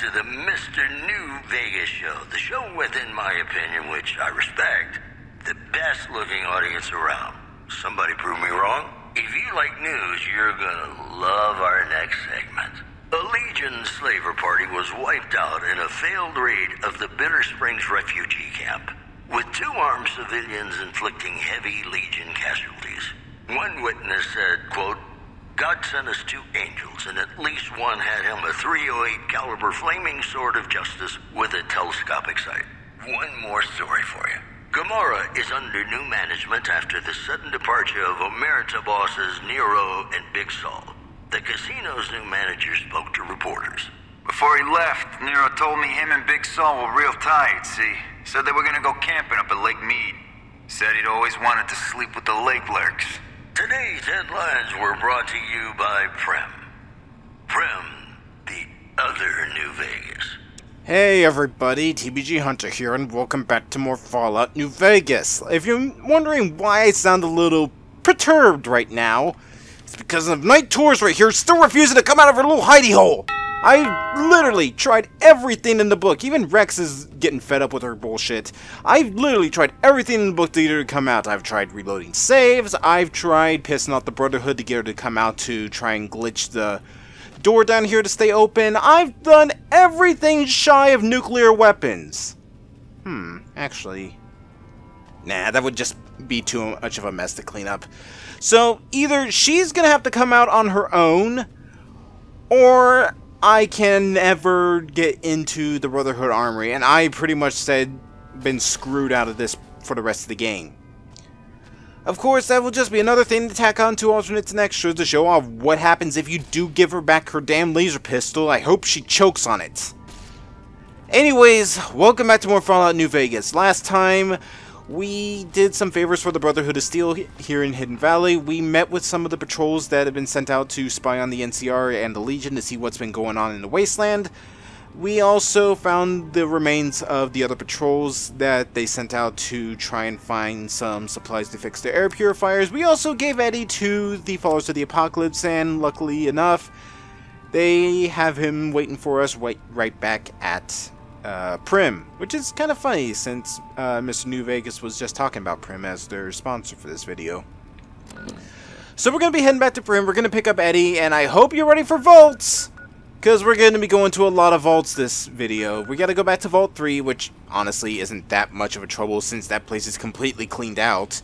to the Mr. New Vegas show, the show with, in my opinion, which I respect, the best looking audience around. Somebody prove me wrong. If you like news, you're gonna love our next segment. A Legion slaver party was wiped out in a failed raid of the Bitter Springs refugee camp, with two armed civilians inflicting heavy Legion casualties. One witness said, quote, God sent us two angels, and at least one had him a .308 caliber flaming sword of justice with a telescopic sight. One more story for you. Gomorrah is under new management after the sudden departure of Omerita bosses Nero and Big Saul. The casino's new manager spoke to reporters. Before he left, Nero told me him and Big Saul were real tired, see? Said they were gonna go camping up at Lake Mead. Said he'd always wanted to sleep with the lake lurks. Today's headlines were brought to you by Primm. Primm, the other New Vegas. Hey everybody, TBG Hunter here, and welcome back to more Fallout New Vegas. If you're wondering why I sound a little perturbed right now, it's because of Night Tours right here still refusing to come out of her little hidey hole. I literally tried everything in the book. Even Rex is getting fed up with her bullshit. I've literally tried everything in the book to get her to come out. I've tried reloading saves. I've tried pissing off the Brotherhood to get her to come out to try and glitch the door down here to stay open. I've done everything shy of nuclear weapons. Actually... Nah, that would just be too much of a mess to clean up. So, either she's gonna have to come out on her own, or... I can never get into the Brotherhood Armory, and I pretty much said been screwed out of this for the rest of the game. Of course, that will just be another thing to tack on to alternates and extras to show off what happens if you do give her back her damn laser pistol. I hope she chokes on it. Anyways, welcome back to more Fallout New Vegas. Last time, we did some favors for the Brotherhood of Steel here in Hidden Valley. We met with some of the patrols that have been sent out to spy on the NCR and the Legion to see what's been going on in the Wasteland. We also found the remains of the other patrols that they sent out to try and find some supplies to fix their air purifiers. We also gave Eddie to the Followers of the Apocalypse, and luckily enough, they have him waiting for us right back at... Primm, which is kind of funny since Mr. New Vegas was just talking about Primm as their sponsor for this video. So we're going to be heading back to Primm, we're going to pick up Eddie, and I hope you're ready for vaults! Because we're going to be going to a lot of vaults this video. We got to go back to Vault 3, which honestly isn't that much of a trouble since that place is completely cleaned out.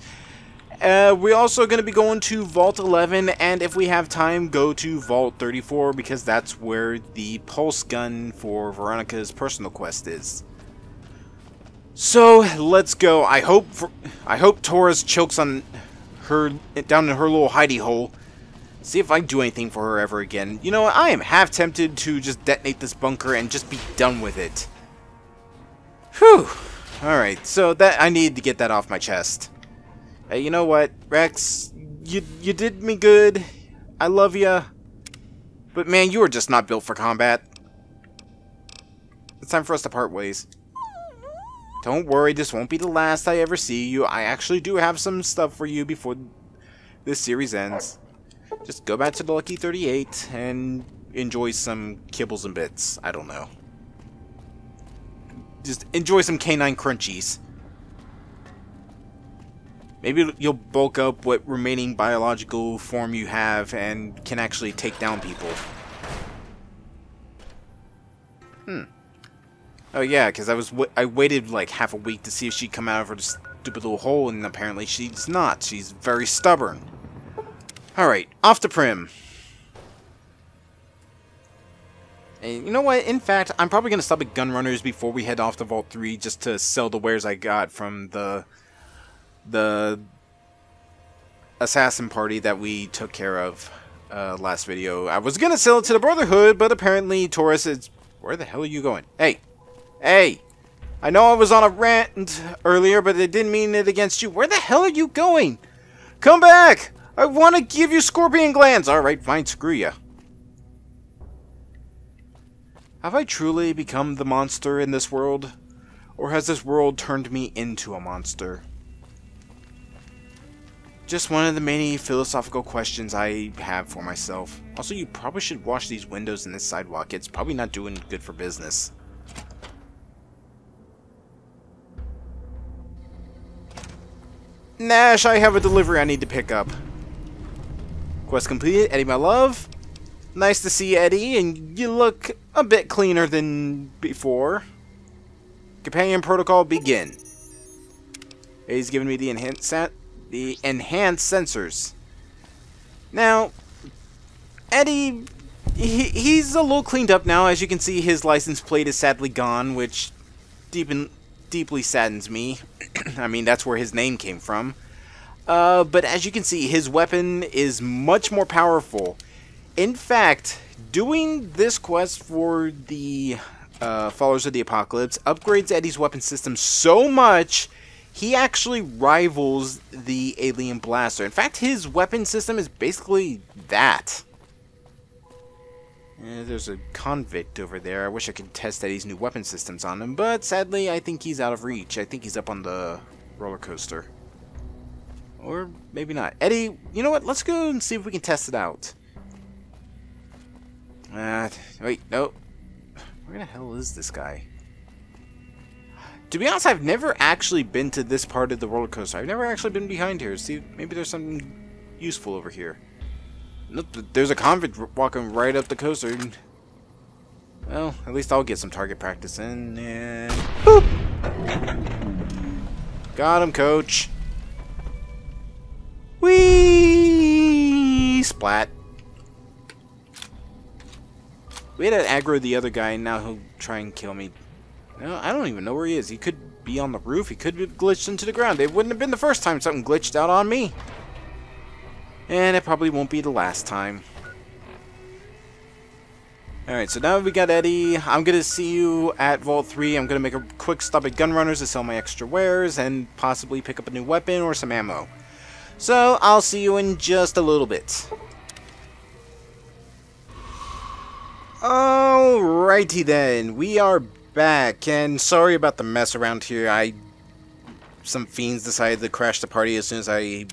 We're also going to be going to Vault 11, and if we have time, go to Vault 34, because that's where the pulse gun for Veronica's personal quest is. So, let's go. I hope Taurus chokes on her, down in her little hidey hole. See if I can do anything for her ever again. You know, I am half tempted to just detonate this bunker and just be done with it. Whew. Alright, so that I need to get that off my chest. Hey, you know what, Rex? You did me good. I love ya. But man, you are just not built for combat. It's time for us to part ways. Don't worry, this won't be the last I ever see you. I actually do have some stuff for you before this series ends. Just go back to the Lucky 38 and enjoy some kibbles and bits. I don't know. Just enjoy some canine crunchies. Maybe you'll bulk up what remaining biological form you have and can actually take down people. Oh yeah, because I waited like half a week to see if she'd come out of her stupid little hole, and apparently she's not. She's very stubborn. Alright, off to Primm. And you know what? In fact, I'm probably going to stop at Gunrunners before we head off to Vault 3 just to sell the wares I got from the assassin party that we took care of last video. I was gonna sell it to the Brotherhood, but apparently Taurus is... Where the hell are you going? Hey! Hey! I know I was on a rant earlier, but it didn't mean it against you. Where the hell are you going? Come back! I want to give you scorpion glands! Alright, fine, screw ya. Have I truly become the monster in this world? Or has this world turned me into a monster? Just one of the many philosophical questions I have for myself. Also, you probably should wash these windows in this sidewalk. It's probably not doing good for business. Nash, I have a delivery I need to pick up. Quest completed. Eddie, my love. Nice to see you, Eddie, and you look a bit cleaner than before. Companion protocol begin. Eddie's giving me the enhanced sensors. Now, Eddie, he's a little cleaned up now. As you can see, his license plate is sadly gone, which deeply saddens me. I mean, that's where his name came from. But as you can see, his weapon is much more powerful. In fact, doing this quest for the Followers of the Apocalypse upgrades Eddie's weapon system so much, he actually rivals the alien blaster. In fact, his weapon system is basically that. There's a convict over there. I wish I could test Eddie's new weapon systems on him, but sadly, I think he's out of reach. I think he's up on the roller coaster. Or maybe not. Eddie, you know what? Let's go and see if we can test it out. Wait, no. Where the hell is this guy? To be honest, I've never actually been to this part of the roller coaster. I've never actually been behind here. See, maybe there's something useful over here. Look, there's a convict walking right up the coaster. Well, at least I'll get some target practice in. And boop! Got him, coach. Whee! Splat. We had to aggro the other guy, and now he'll try and kill me. No, I don't even know where he is. He could be on the roof. He could have glitched into the ground. It wouldn't have been the first time something glitched out on me. And it probably won't be the last time. Alright, so now we got Eddie. I'm going to see you at Vault 3. I'm going to make a quick stop at Gunrunners to sell my extra wares and possibly pick up a new weapon or some ammo. So, I'll see you in just a little bit. Alrighty then, we are back, and sorry about the mess around here. Some fiends decided to crash the party as soon as I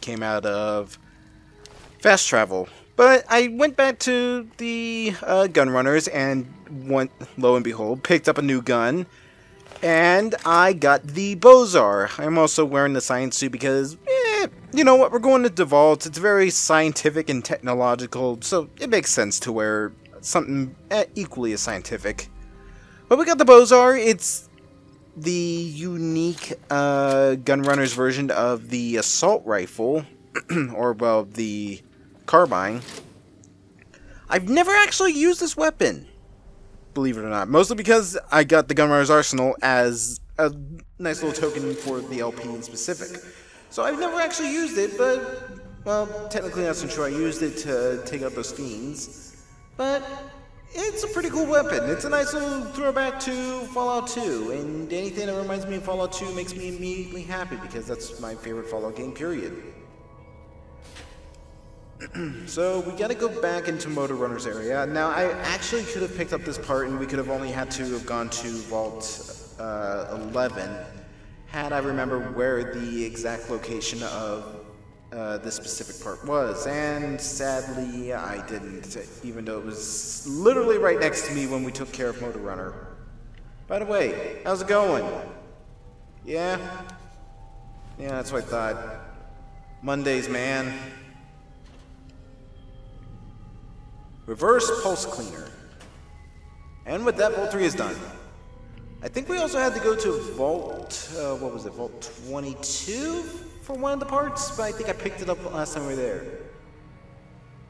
came out of fast travel. But I went back to the Gunrunners and went, lo and behold, picked up a new gun. And I got the Bozar. I'm also wearing the science suit because, you know what, we're going to DeVault. It's very scientific and technological, so it makes sense to wear something equally as scientific. But we got the Bozar. It's the unique Gunrunner's version of the assault rifle, or, well, the carbine. I've never actually used this weapon, believe it or not. Mostly because I got the Gunrunner's Arsenal as a nice little token for the LP in specific. So I've never actually used it, but, well, technically not so sure I used it to take out those fiends. But it's a pretty cool weapon. It's a nice little throwback to Fallout 2, and anything that reminds me of Fallout 2 makes me immediately happy because that's my favorite Fallout game, period. So we gotta go back into Motorrunner's area. Now, I actually could have picked up this part and we could have only had to have gone to Vault 11 had I remembered where the exact location of this specific part was, and sadly I didn't, even though it was literally right next to me when we took care of Motorrunner. By the way, how's it going? Yeah? Yeah, that's what I thought. Mondays, man. Reverse pulse cleaner. And with that, Vault 3 is done. I think we also had to go to Vault, what was it, Vault 22? For one of the parts, but I think I picked it up last time we were there.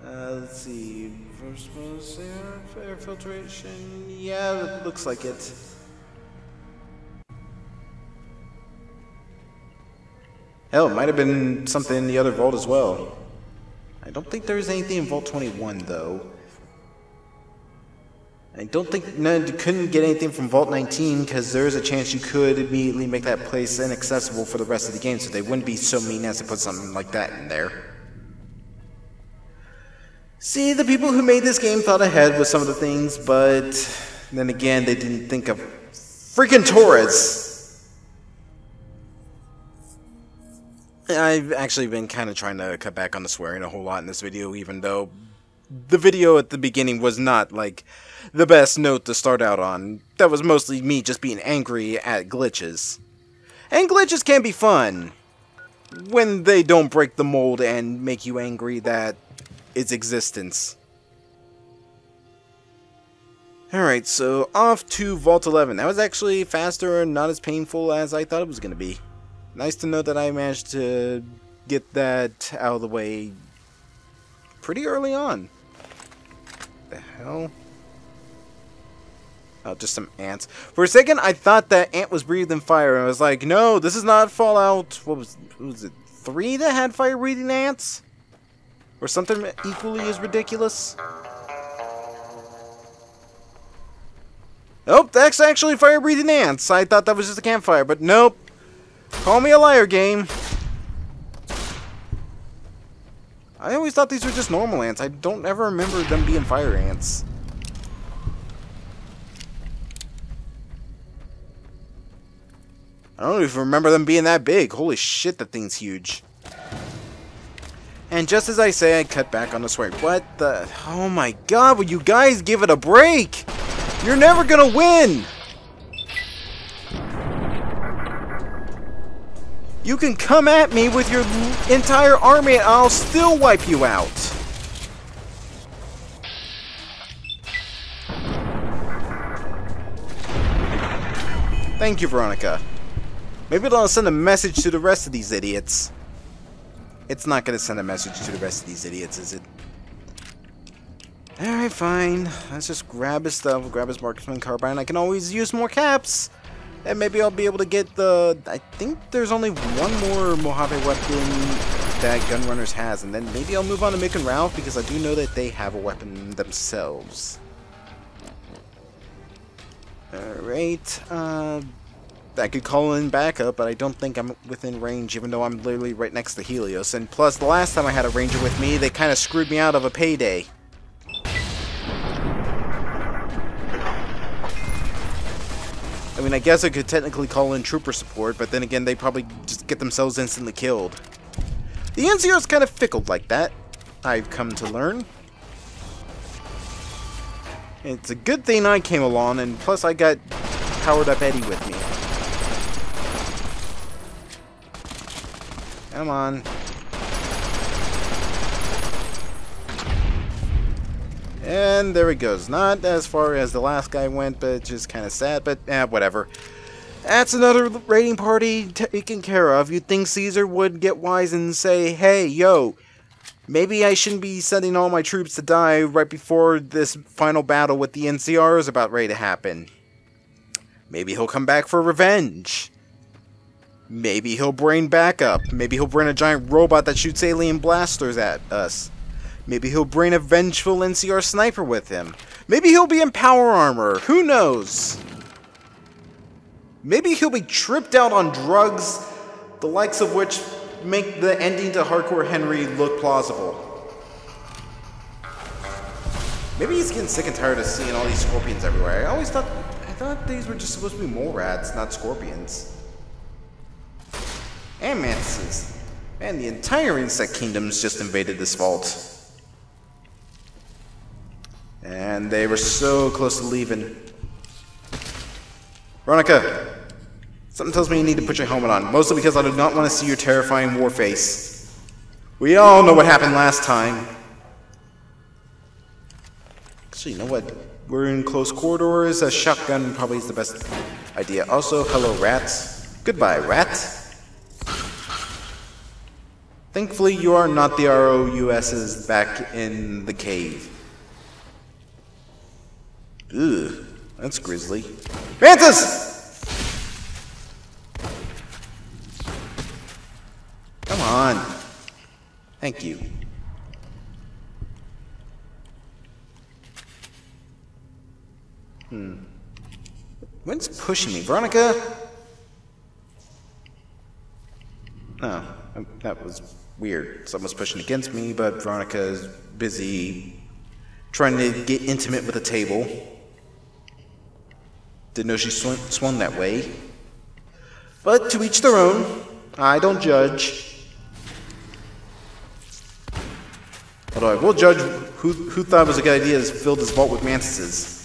Let's see. First was air filtration. Yeah, it looks like it. Hell, it might have been something in the other vault as well. I don't think there was anything in Vault 21, though. I don't think, no, you couldn't get anything from Vault 19 because there is a chance you could immediately make that place inaccessible for the rest of the game, so they wouldn't be so mean as to put something like that in there. See, the people who made this game thought ahead with some of the things, but then again, they didn't think of freaking Taurus. I've actually been kind of trying to cut back on the swearing a whole lot in this video, even though the video at the beginning was not, like, the best note to start out on. That was mostly me just being angry at glitches. And glitches can be fun when they don't break the mold and make you angry that its existence. Alright, so off to Vault 11. That was actually faster and not as painful as I thought it was going to be. Nice to know that I managed to get that out of the way pretty early on. The hell? Oh, just some ants. For a second, I thought that ant was breathing fire, and I was like, no, this is not Fallout, what was it, 3 that had fire-breathing ants? Or something equally as ridiculous? Nope, that's actually fire-breathing ants. I thought that was just a campfire, but nope. Call me a liar, game. I always thought these were just normal ants. I don't ever remember them being fire ants. I don't even remember them being that big. Holy shit, that thing's huge. And just as I say, I cut back on the swear. What the... Oh my god, will you guys give it a break? You're never gonna win! You can come at me with your entire army and I'll still wipe you out. Thank you, Veronica. Maybe it'll send a message to the rest of these idiots. It's not going to send a message to the rest of these idiots, is it? Alright, fine. Let's just grab his stuff. Grab his Marksman Carbine. I can always use more caps. And maybe I'll be able to get the... I think there's only one more Mojave weapon that Gunrunners has. And then maybe I'll move on to Mick and Ralph, because I do know that they have a weapon themselves. Alright. I could call in backup, but I don't think I'm within range, even though I'm literally right next to Helios. And plus, the last time I had a ranger with me, they kind of screwed me out of a payday. I mean, I guess I could technically call in trooper support, but then again, they probably just get themselves instantly killed. The NCR is kind of fickle like that, I've come to learn. It's a good thing I came along, and plus I got powered up Eddie with me. Come on. And there he goes. Not as far as the last guy went, but just kind of sad, but whatever. That's another raiding party taken care of. You'd think Caesar would get wise and say, hey, yo, maybe I shouldn't be sending all my troops to die right before this final battle with the NCR is about ready to happen. Maybe he'll come back for revenge. Maybe he'll bring backup. Maybe he'll bring a giant robot that shoots alien blasters at us. Maybe he'll bring a vengeful NCR sniper with him. Maybe he'll be in power armor. Who knows? Maybe he'll be tripped out on drugs, the likes of which make the ending to Hardcore Henry look plausible. Maybe he's getting sick and tired of seeing all these scorpions everywhere. I thought these were just supposed to be mole rats, not scorpions. And mantises. Man, the entire insect kingdom's just invaded this vault. And they were so close to leaving. Veronica! Something tells me you need to put your helmet on, mostly because I do not want to see your terrifying war face. We all know what happened last time. Actually, you know what? We're in close corridors. A shotgun probably is the best idea. Also, hello, rats. Goodbye, rat. Thankfully, you are not the ROUSs back in the cave. Ugh, that's grisly. Mantis! Come on. Thank you. When's pushing me, Veronica? Oh, that was weird. Someone's pushing against me, but Veronica is busy trying to get intimate with the table. Didn't know she swung that way. But to each their own. I don't judge. Although I will judge who thought it was a good idea to fill this vault with mantises.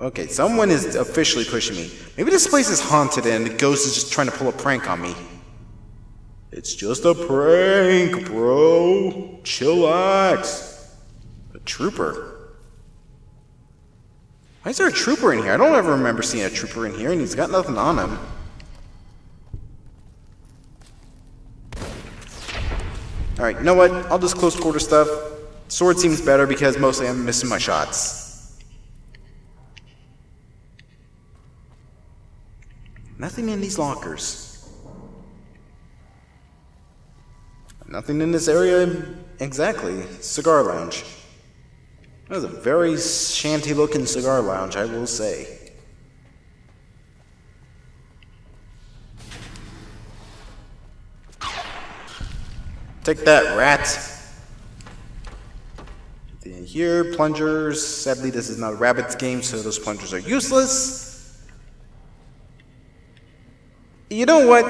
Okay, someone is officially pushing me. Maybe this place is haunted and the ghost is just trying to pull a prank on me. It's just a prank, bro. Chillax. A trooper. Why is there a trooper in here? I don't ever remember seeing a trooper in here, and he's got nothing on him. Alright, you know what? I'll just close quarter stuff. Sword seems better because mostly I'm missing my shots. Nothing in these lockers. Nothing in this area exactly. Cigar lounge. That was a very shanty looking cigar lounge, I will say. Take that, rat. In here, plungers. Sadly, this is not a rabbit's game, so those plungers are useless. You know what?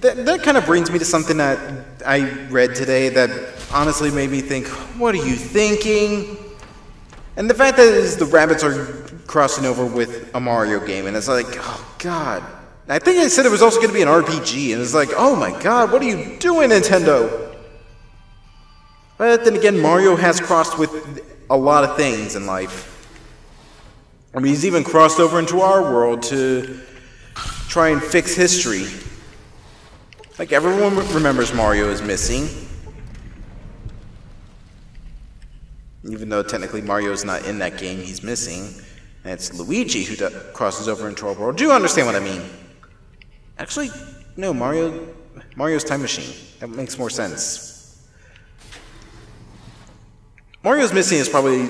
That kind of brings me to something that I read today that honestly made me think, what are you thinking? And the fact that is the rabbits are crossing over with a Mario game, and it's like, oh god. I think I said it was also going to be an RPG, and it's like, oh my god, what are you doing, Nintendo? But then again, Mario has crossed with a lot of things in life. I mean, he's even crossed over into our world to try and fix history. Like, everyone remembers Mario is missing. Even though technically Mario is not in that game, he's missing. And it's Luigi who crosses over into our world. Do you understand what I mean? Actually, no, Mario's Time Machine. That makes more sense. Mario's Missing is probably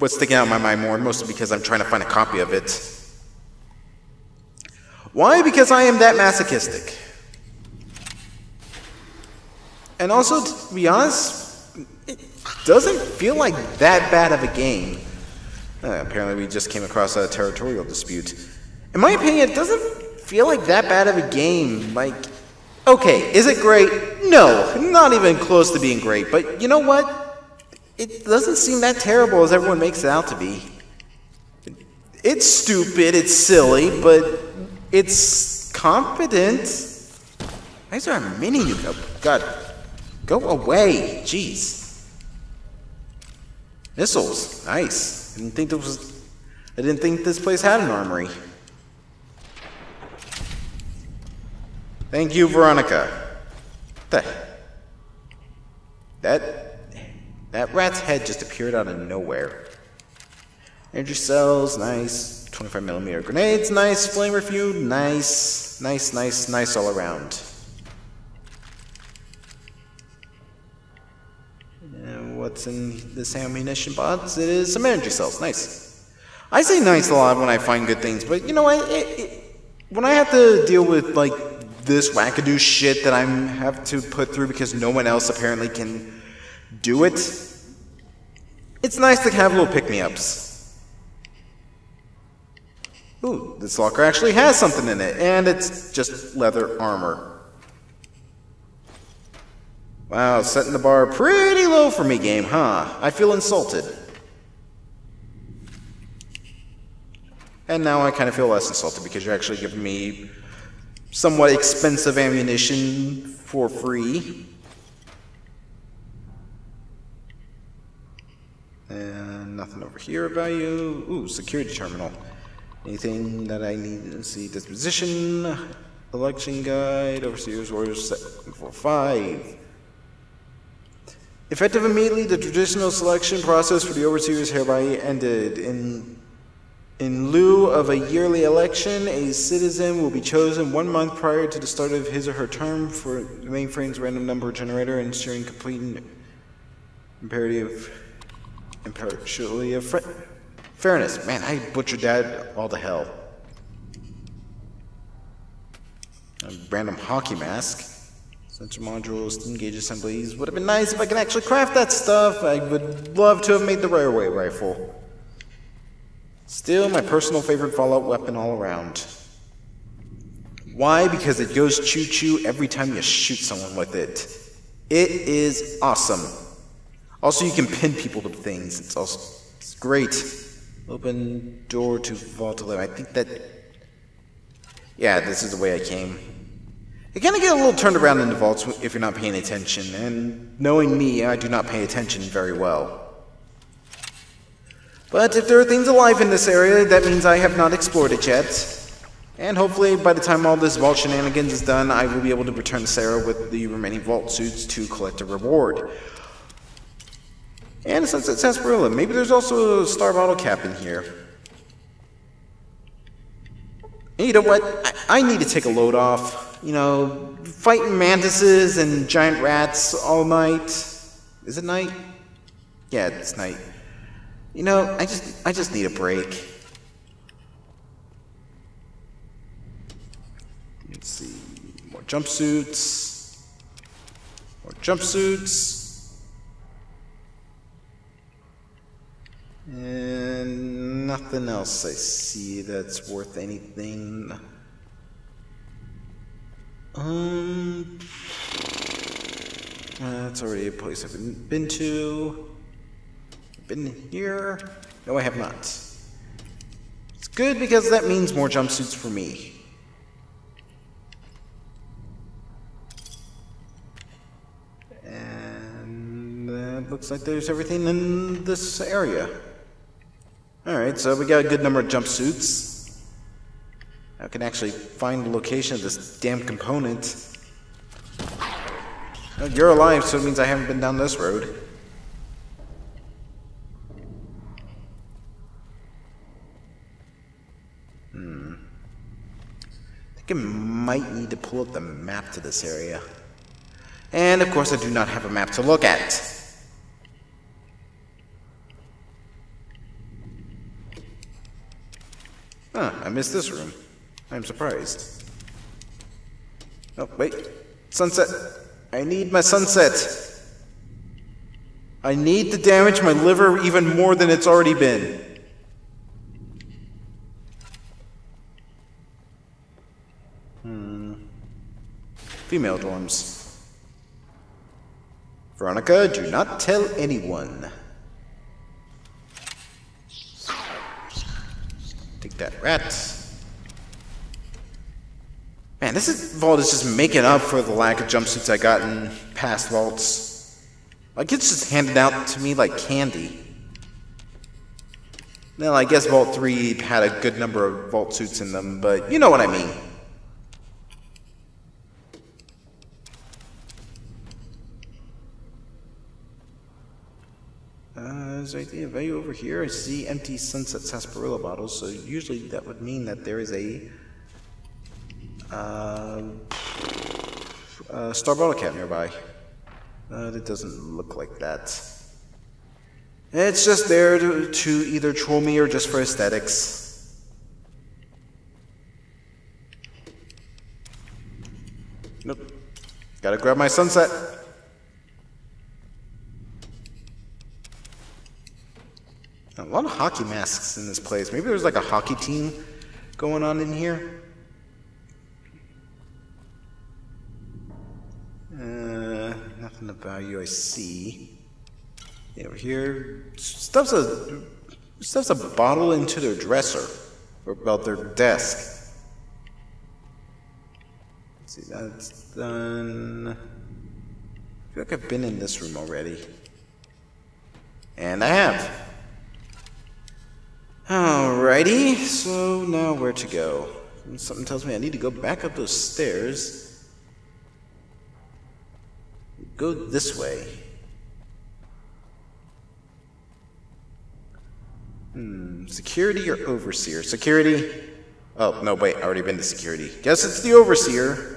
what's sticking out in my mind more, mostly because I'm trying to find a copy of it. Why? Because I am that masochistic. And also, to be honest, it doesn't feel like that bad of a game. Apparently we just came across a territorial dispute. In my opinion, it doesn't feel like that bad of a game. Like, okay, is it great? No, not even close to being great. But you know what? It doesn't seem that terrible as everyone makes it out to be. It's stupid, it's silly, but it's competent. Why is there a mini? Oh, god. Go away. Jeez. Missiles. Nice. I didn't think this place had an armory. Thank you, Veronica. What the? That rat's head just appeared out of nowhere. Energy cells, nice. 25mm grenades, nice. Flamer feud, nice. Nice all around. And what's in this ammunition box? It is some energy cells, nice. I say nice a lot when I find good things, but you know what? When I have to deal with, like, this wackadoo shit that I have to put through because no one else apparently can do it, it's nice to have little pick-me-ups. Ooh, this locker actually has something in it, and it's just leather armor. Wow, setting the bar pretty low for me, game, huh? I feel insulted. And now I kind of feel less insulted because you're actually giving me somewhat expensive ammunition for free. And nothing over here of value. Ooh, security terminal. Anything that I need to see? Disposition, election guide, overseer's orders 745. Effective immediately, the traditional selection process for the overseer is hereby ended. In lieu of a yearly election, a citizen will be chosen 1 month prior to the start of his or her term for the mainframe's random number generator, ensuring complete impartiality of fairness. Man, I butchered that all to hell. A random hockey mask. Sensor modules, steam gauge assemblies. Would have been nice if I could actually craft that stuff. I would love to have made the railway rifle. Still, my personal favorite Fallout weapon all around. Why? Because it goes choo-choo every time you shoot someone with it. It is awesome. Also, you can pin people to things. It's also it's great. Open door to Vault 11. I think that... yeah, this is the way I came. You kind of get a little turned around in the vaults if you're not paying attention, and knowing me, I do not pay attention very well. But if there are things alive in this area, that means I have not explored it yet. And hopefully, by the time all this vault shenanigans is done, I will be able to return Sarah with the remaining vault suits to collect a reward. And a Sunset Sarsaparilla. Maybe there's also a star bottle cap in here. And you know what? I need to take a load off. You know, fighting mantises and giant rats all night. Is it night? Yeah, it's night. You know, I just need a break. Let's see, more jumpsuits. More jumpsuits. And nothing else I see that's worth anything. That's already a place I've been to. Been here? No, I have not. It's good because that means more jumpsuits for me. And that looks like there's everything in this area. Alright, so we got a good number of jumpsuits. I can actually find the location of this damn component. Oh, you're alive, so it means I haven't been down this road. I might need to pull up the map to this area. And of course I do not have a map to look at. Huh, I missed this room. I'm surprised. Oh, wait. Sunset. I need my sunset. I need to damage my liver even more than it's already been. Female dorms. Veronica, do not tell anyone. Take that, rat. Man, this vault is just making up for the lack of jumpsuits I got in past vaults. Like, it's just handed out to me like candy. Well, I guess Vault 3 had a good number of vault suits in them, but you know what I mean. Is there anything of value over here? I see empty Sunset Sarsaparilla bottles, so usually that would mean that there is a star bottle cap nearby. It doesn't look like that. It's just there to either troll me or just for aesthetics. Nope. Gotta grab my sunset. A lot of hockey masks in this place. Maybe there's like a hockey team going on in here. Nothing of value I see. Yeah, over here, stuffs a bottle into their dresser or about their desk. Let's see, that's done. I feel like I've been in this room already, and I have. Alrighty, so now where to go? Something tells me I need to go back up those stairs. Go this way. Security or overseer? Security? Oh, no, wait, I've already been to security. Guess it's the overseer.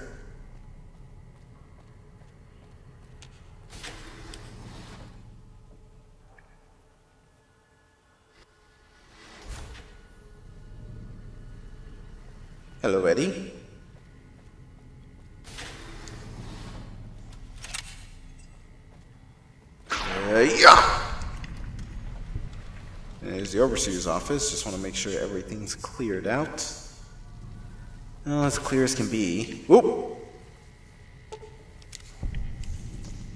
Hello, Eddie. Yeah. There's the overseer's office. Just want to make sure everything's cleared out. Well, as clear as can be. Whoop!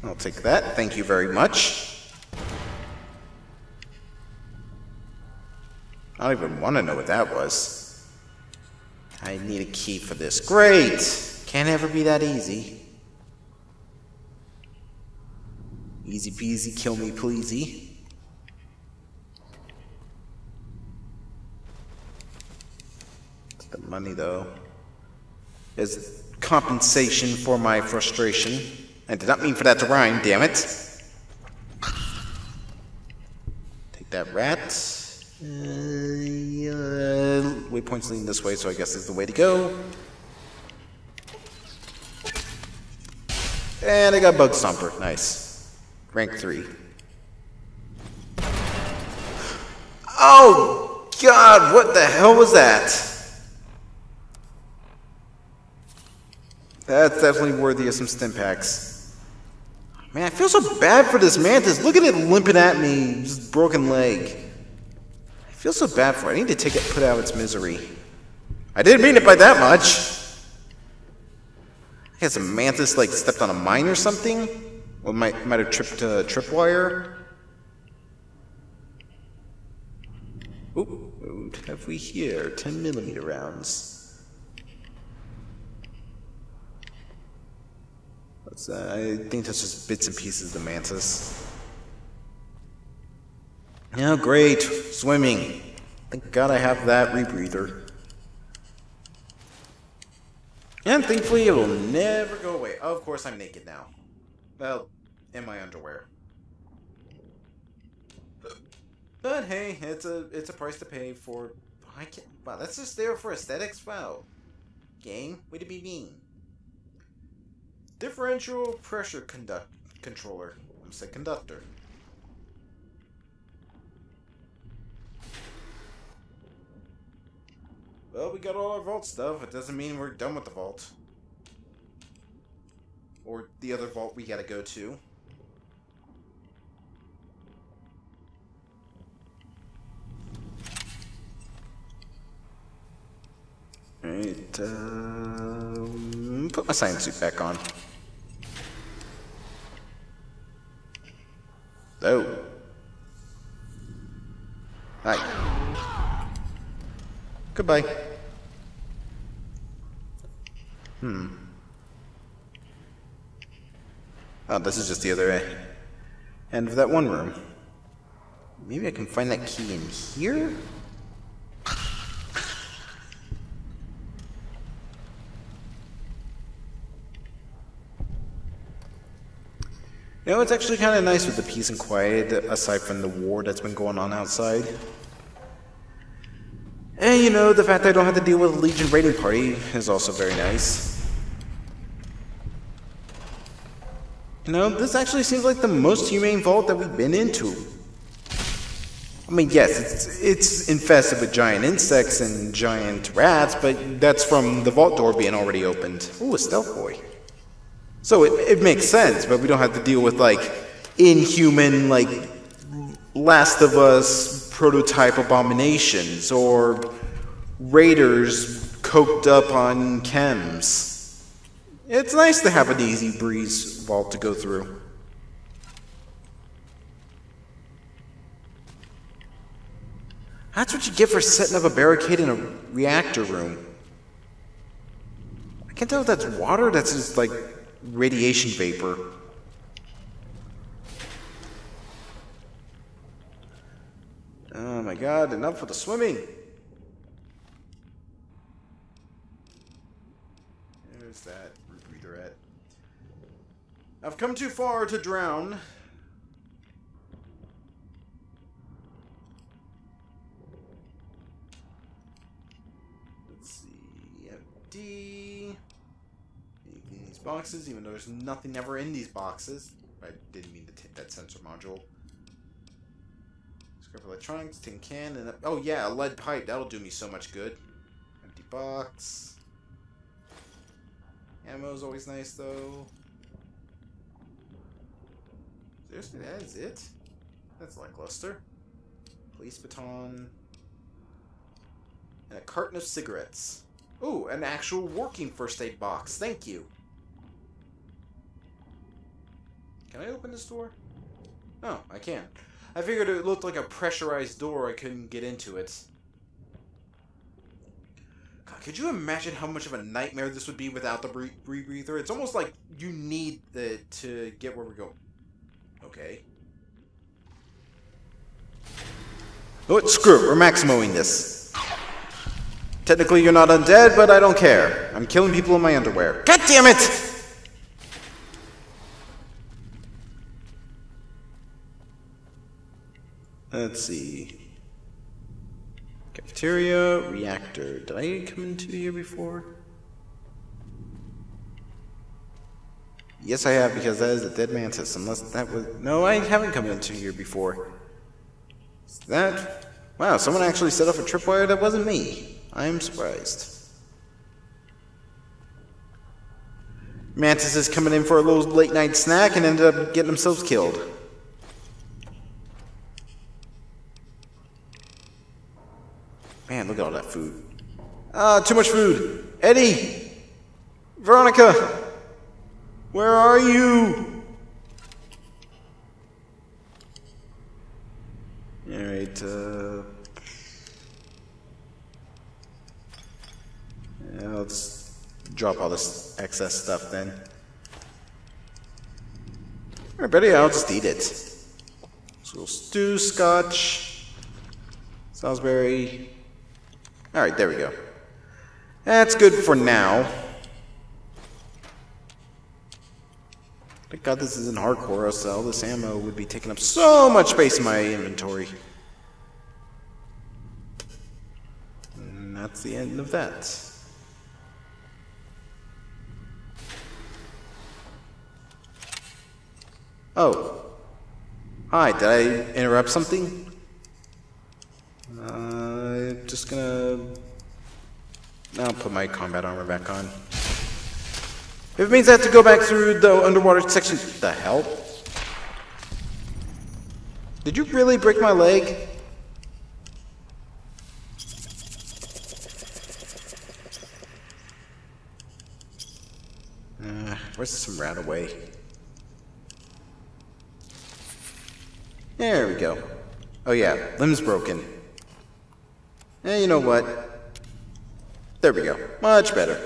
I'll take that. Thank you very much. I don't even want to know what that was. I need a key for this. Great! Can't ever be that easy. Easy peasy, kill me pleasy. It's the money though. As compensation for my frustration. I did not mean for that to rhyme, damn it. Take that rat. Waypoints lean this way, so I guess is the way to go. And I got Bug Stomper, nice. Rank 3. Oh, God, what the hell was that? That's definitely worthy of some stim packs. Man, I feel so bad for this mantis. Look at it limping at me, just broken leg. I feel so bad for it. I need to take it, put out its misery. I didn't mean it by that much. I guess a mantis, like, stepped on a mine or something. Well, might have tripped a tripwire. Ooh, what have we here? 10mm rounds. That's, I think that's just bits and pieces of the mantis. Oh, great. Swimming. Thank God I have that rebreather. And thankfully it will never go away. Oh, of course I'm naked now. Well, in my underwear. But hey, it's a price to pay for. I can't, wow, that's just there for aesthetics. Wow, game, way to be mean. Differential pressure controller. I'm saying conductor. Well, we got all our vault stuff. It doesn't mean we're done with the vault. Or the other vault we gotta go to. Alright, put my science suit back on. Oh. Hi. Goodbye. Hmm. Oh, this is just the other end of that one room. Maybe I can find that key in here? You know, it's actually kind of nice with the peace and quiet, aside from the war that's been going on outside. And, you know, the fact that I don't have to deal with a Legion raiding party is also very nice. You know, this actually seems like the most humane vault that we've been into. I mean, yes, it's infested with giant insects and giant rats, but that's from the vault door being already opened. Ooh, a stealth boy. So it makes sense, but we don't have to deal with, like, inhuman, like, Last of Us prototype abominations or raiders coked up on chems. It's nice to have an easy breeze vault to go through. That's what you get for setting up a barricade in a reactor room. I can't tell if that's water, that's just like radiation vapor. Oh my God, enough with the swimming! There's that. I've come too far to drown. Let's see, empty. Anything in these boxes, even though there's nothing ever in these boxes. I didn't mean to take that sensor module. Scrap electronics, tin can, and oh yeah, a lead pipe. That'll do me so much good. Empty box. Ammo's always nice though. Seriously, that is it? That's lackluster. Police baton. And a carton of cigarettes. Ooh, an actual working first aid box. Thank you. Can I open this door? Oh, I can. I figured it looked like a pressurized door. I couldn't get into it. God, could you imagine how much of a nightmare this would be without the rebreather? It's almost like you need it to get where we're going. Okay. Oh, screw it. We're maximoing this. Technically, you're not undead, but I don't care. I'm killing people in my underwear. God damn it! Let's see. Cafeteria, reactor. Did I come into here before? Yes, I have, because that is a dead mantis. Unless that was... No, I haven't come into here before. Is that... Wow, someone actually set off a tripwire that wasn't me. I'm surprised. Mantis is coming in for a little late-night snack and ended up getting themselves killed. Man, look at all that food. Ah, too much food. Eddie! Veronica! Where are you? Alright, yeah, I'll just drop all this excess stuff then. Alright, buddy, I'll just eat it. So stew, scotch, Salisbury. Alright, there we go. That's good for now. Thank God this isn't hardcore, or else all this ammo would be taking up so much space in my inventory. And that's the end of that. Oh. Hi, did I interrupt something? I'm just gonna... I'll put my combat armor back on. If it means I have to go back through the underwater section... The hell? Did you really break my leg? Where's some rat away? There we go. Oh yeah, limb's broken. And you know what? There we go. Much better.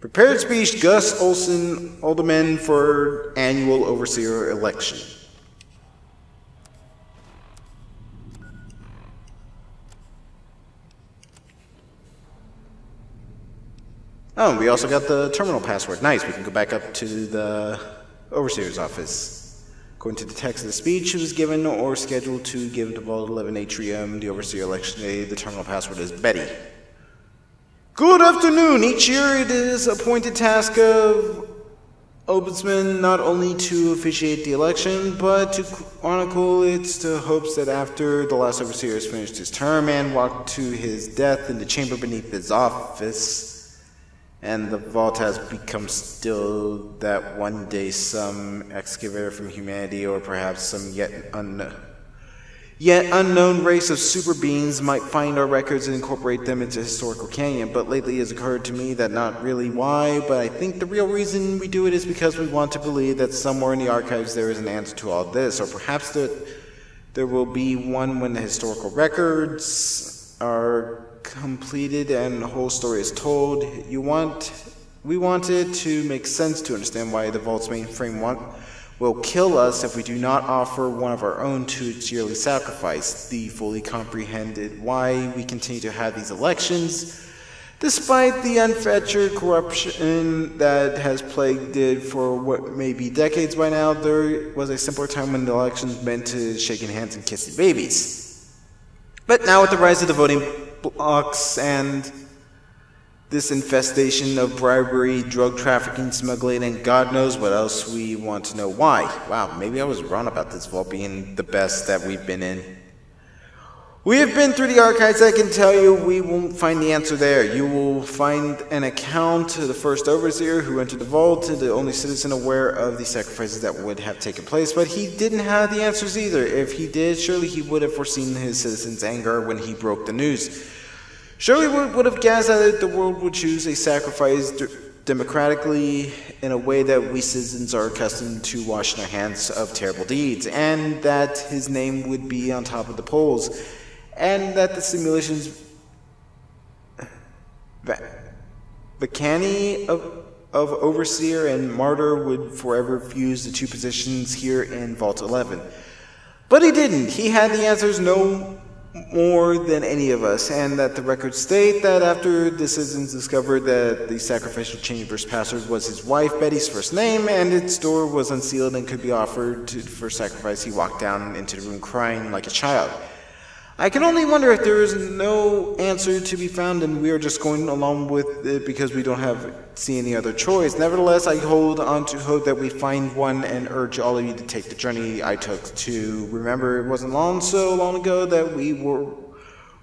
Prepared speech, Gus Olson, Alderman for annual overseer election. Oh, we also got the terminal password. Nice, we can go back up to the overseer's office. According to the text of the speech, it was given or scheduled to give to Vault 11 Atrium, the Overseer Election Day. The terminal password is Betty. Good afternoon! Each year it is appointed task of Ombudsman not only to officiate the election, but to chronicle its hopes that after the last Overseer has finished his term and walked to his death in the chamber beneath his office, and the vault has become still, that one day some excavator from humanity or perhaps some yet unknown race of super beings might find our records and incorporate them into historical canon. But lately it has occurred to me that not really why, but I think the real reason we do it is because we want to believe that somewhere in the archives there is an answer to all this, or perhaps that there will be one when the historical records are completed and the whole story is told. We want it to make sense, to understand why the Vault's mainframe will kill us if we do not offer one of our own to its yearly sacrifice. The fully comprehended why we continue to have these elections, despite the unfettered corruption that has plagued it for what may be decades by now. There was a simpler time when the elections meant to shaking hands and kissing babies. But now with the rise of the voting blocks and this infestation of bribery, drug trafficking, smuggling, and God knows what else, we want to know why. Wow, maybe I was wrong about this vault being the best that we've been in. We have been through the archives. I can tell you we won't find the answer there. You will find an account of the first overseer who entered the vault, the only citizen aware of the sacrifices that would have taken place, but he didn't have the answers either. If he did, surely he would have foreseen his citizens' anger when he broke the news. Surely one would have guessed that the world would choose a sacrifice democratically in a way that we citizens are accustomed to washing our hands of terrible deeds, and that his name would be on top of the polls, and that the simulations... The canny of Overseer and Martyr would forever fuse the two positions here in Vault 11. But he didn't. He had the answers no more than any of us, and that the records state that after the citizens discovered that the sacrificial chamber's password was his wife Betty's first name, and its door was unsealed and could be offered for sacrifice, he walked down into the room crying like a child. I can only wonder if there is no answer to be found and we are just going along with it because we don't see any other choice. Nevertheless, I hold on to hope that we find one and urge all of you to take the journey I took to remember it wasn't so long ago that we were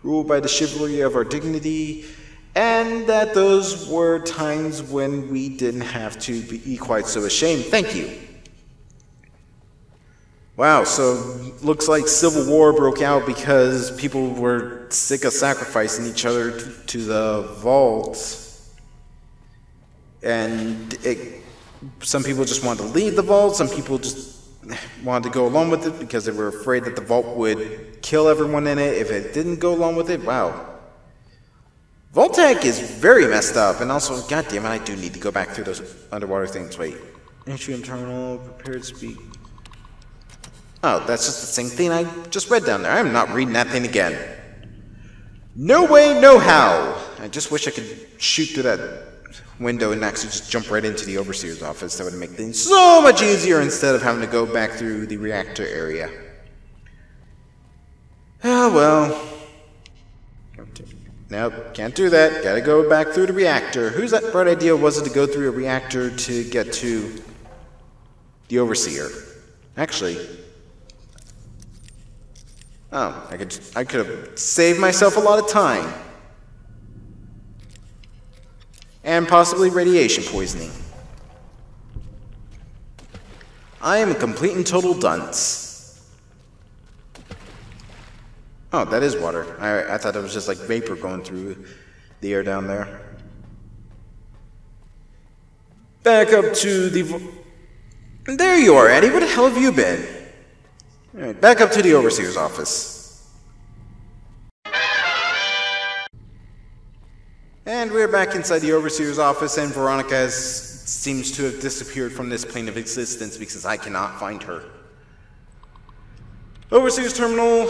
ruled by the chivalry of our dignity, and that those were times when we didn't have to be quite so ashamed. Thank you. Wow, so looks like civil war broke out because people were sick of sacrificing each other to the vault. And some people just wanted to leave the vault, some people just wanted to go along with it because they were afraid that the vault would kill everyone in it if it didn't go along with it. Wow. Vault-Tec is very messed up, and also, goddammit, I do need to go back through those underwater things. Wait. Entry internal, prepared speak. Oh, that's just the same thing I just read down there. I'm not reading that thing again. No way, no how. I just wish I could shoot through that window and actually just jump right into the Overseer's office. That would make things so much easier instead of having to go back through the reactor area. Oh, well. Nope, can't do that. Gotta go back through the reactor. Whose bright idea was it to go through a reactor to get to the Overseer? Actually... Oh, I could have saved myself a lot of time. And possibly radiation poisoning. I am a complete and total dunce. Oh, that is water. I thought it was just like vapor going through the air down there. Back up to the... There you are, Eddie. Where the hell have you been? All right, back up to the Overseer's office. And we're back inside the Overseer's office, and Veronica seems to have disappeared from this plane of existence because I cannot find her. Overseer's terminal,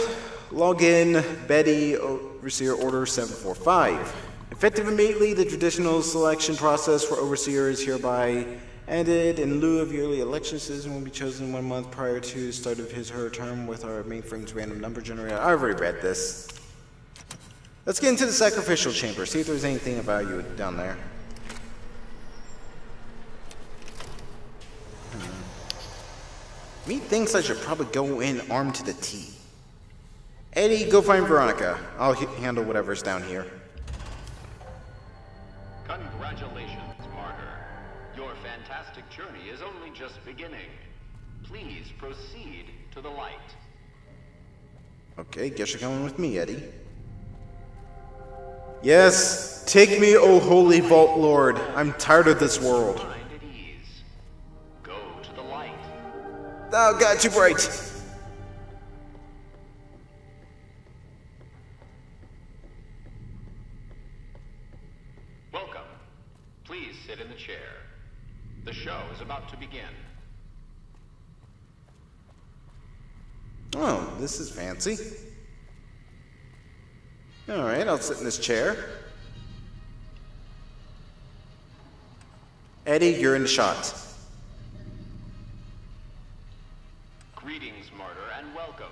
login, Betty, Overseer Order 745. Effective immediately, the traditional selection process for Overseer is hereby... ended. In lieu of yearly election, citizen will be chosen 1 month prior to the start of his or her term with our mainframe's random number generator. I already read this. Let's get into the sacrificial chamber, see if there's anything of value down there. Me thinks I should probably go in armed to the teeth. Eddie, go find Veronica. I'll handle whatever's down here. Congratulations. Your fantastic journey is only just beginning. Please proceed to the light. Okay, guess you're coming with me, Eddie. Yes, take me, O holy Vault Lord. I'm tired of this world. Mind at ease. Go to the light. Oh, God, too bright. Welcome. Please sit in the chair. The show is about to begin. Oh, this is fancy. Alright, I'll sit in this chair. Eddie, you're in the shot. Greetings, Martyr, and welcome.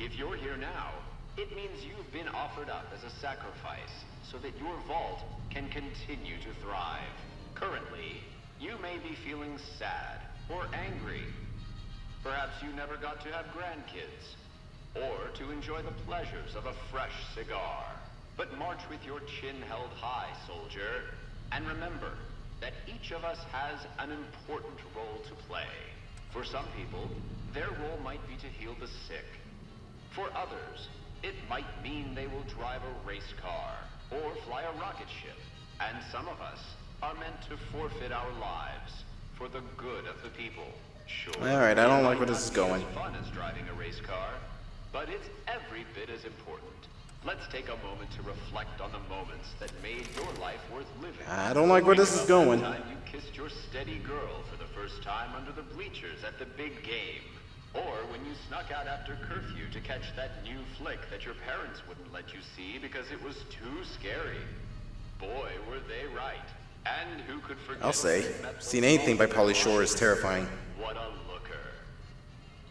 If you're here now, it means you've been offered up as a sacrifice so that your vault can continue to thrive. Currently, you may be feeling sad or angry. Perhaps you never got to have grandkids or to enjoy the pleasures of a fresh cigar. But march with your chin held high, soldier, and remember that each of us has an important role to play. For some people, their role might be to heal the sick. For others, It might mean they will drive a race car or fly a rocket ship. And some of us are meant to forfeit our lives for the good of the people. Sure. All right, I don't like where this is going. It's fun as driving a race car, but it's every bit as important. Let's take a moment to reflect on the moments that made your life worth living. I don't like where this is going. Time you kissed your steady girl for the first time under the bleachers at the big game, or when you snuck out after curfew to catch that new flick that your parents wouldn't let you see because it was too scary. Boy, were they right. And who could forget? I'll say, seeing anything by Pauly Shore is terrifying. What a looker.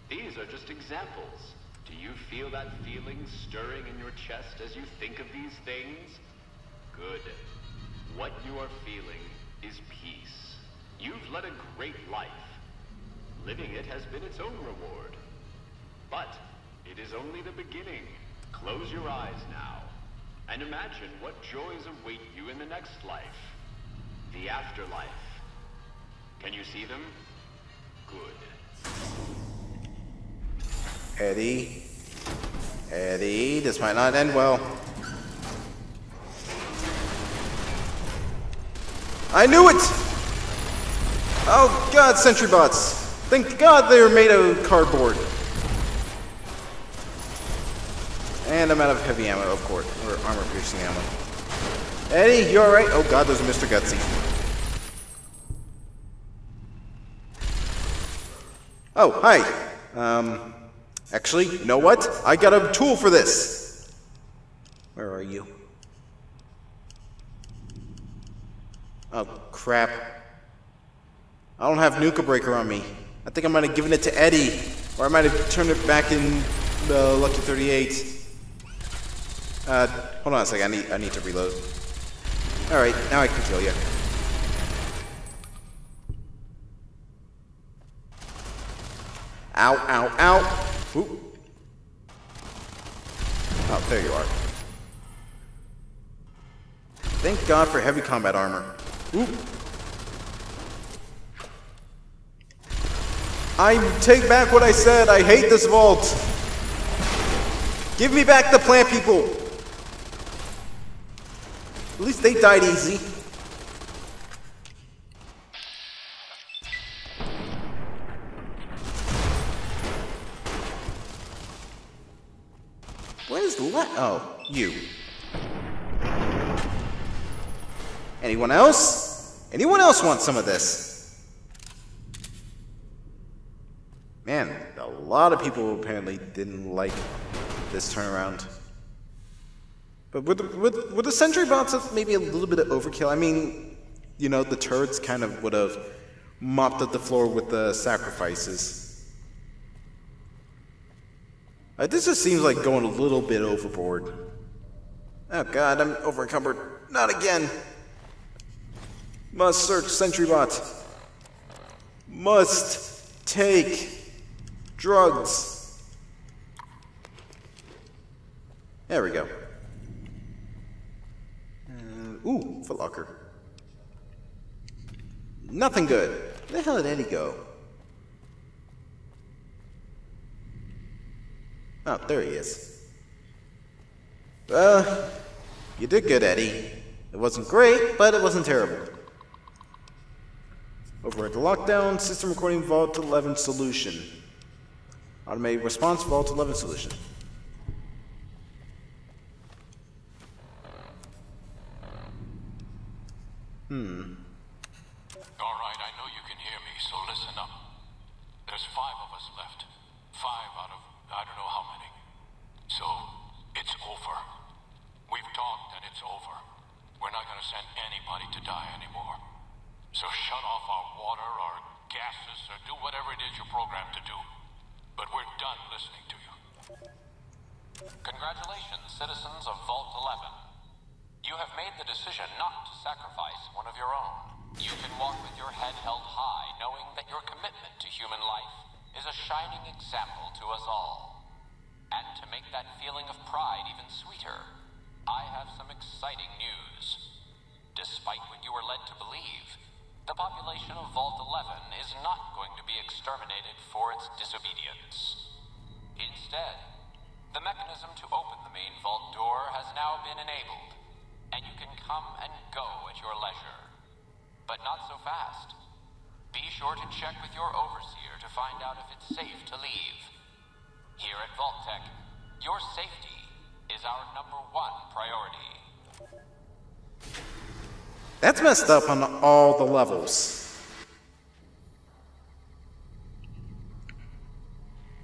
These are just examples. Do you feel that feeling stirring in your chest as you think of these things? Good. What you are feeling is peace. You've led a great life. Living it has been its own reward. But it is only the beginning. Close your eyes now and imagine what joys await you in the next life. The afterlife. Can you see them? Good. Eddie. Eddie, this might not end well. I knew it! Oh god, sentry bots. Thank god they were made of cardboard. And I'm out of heavy ammo, of course, or armor piercing ammo. Eddie, you alright? Oh god, there's Mr. Gutsy. Oh, hi. Actually, you know what? I got a tool for this. Where are you? Oh, crap. I don't have Nuka Breaker on me. I think I might have given it to Eddie, or I might have turned it back in the Lucky 38. Hold on a second. I need to reload. Alright, now I can kill you. Ow, ow, ow! Oop. Oh, there you are. Thank god for heavy combat armor. Oop. I take back what I said! I hate this vault! Give me back the plant people! At least they died easy. Oh, you. Anyone else? Anyone else want some of this? Man, a lot of people apparently didn't like this turnaround. But with the sentry bots, that's maybe a little bit of overkill. I mean, you know, the turrets kind of would have mopped up the floor with the sacrifices. This just seems like going a little bit overboard. Oh god, I'm over encumbered. Not again. Must search sentry bot. Must take drugs. There we go. Ooh, Foot Locker. Nothing good. Where the hell did Eddie go? Oh, there he is. Well, you did good, Eddie. It wasn't great, but it wasn't terrible. Over at the lockdown, system recording Vault 11 solution. Automated response Vault 11 solution. Alright, I know you can hear me, so listen up. There's 5 of us left. 5 out of I don't know how many. So, it's over. We've talked and it's over. We're not gonna send anybody to die anymore. So shut off our water, our gases, or do whatever it is you're programmed to do. But we're done listening to you. Congratulations, citizens of Vault 11. You have made the decision not to sacrifice one of your own. You can walk with your head held high, knowing that your commitment to human life is a shining example to us all. And to make that feeling of pride even sweeter, I have some exciting news. Despite what you were led to believe, the population of Vault 11 is not going to be exterminated for its disobedience. Instead, The mechanism to open the main vault door has now been enabled, and you can come and go at your leisure. But not so fast. Be sure to check with your overseer to find out if it's safe to leave. Here at Vault-Tec, your safety is our #1 priority. That's messed up on all the levels.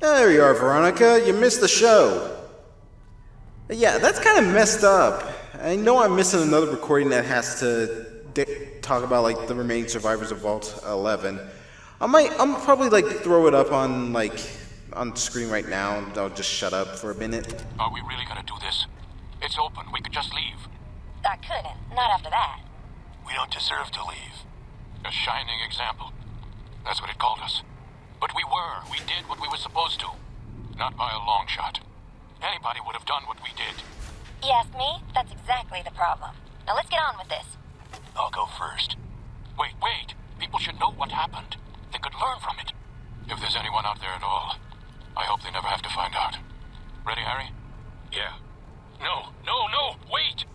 There you are, Veronica. You missed the show. Yeah, that's kind of messed up. I know I'm missing another recording that has to talk about like the remaining survivors of Vault 11. I'm probably like throw it up on like on screen right now. And I'll just shut up for a minute. Are we really gonna do this? It's open. We could just leave. I couldn't. Not after that. We don't deserve to leave. A shining example. That's what it called us. But we were. We did what we were supposed to. Not by a long shot. Anybody would have done what we did. You ask me? That's exactly the problem. Now let's get on with this. I'll go first. Wait. People should know what happened. They could learn from it. If there's anyone out there at all, I hope they never have to find out. Ready, Harry? Yeah. No, wait!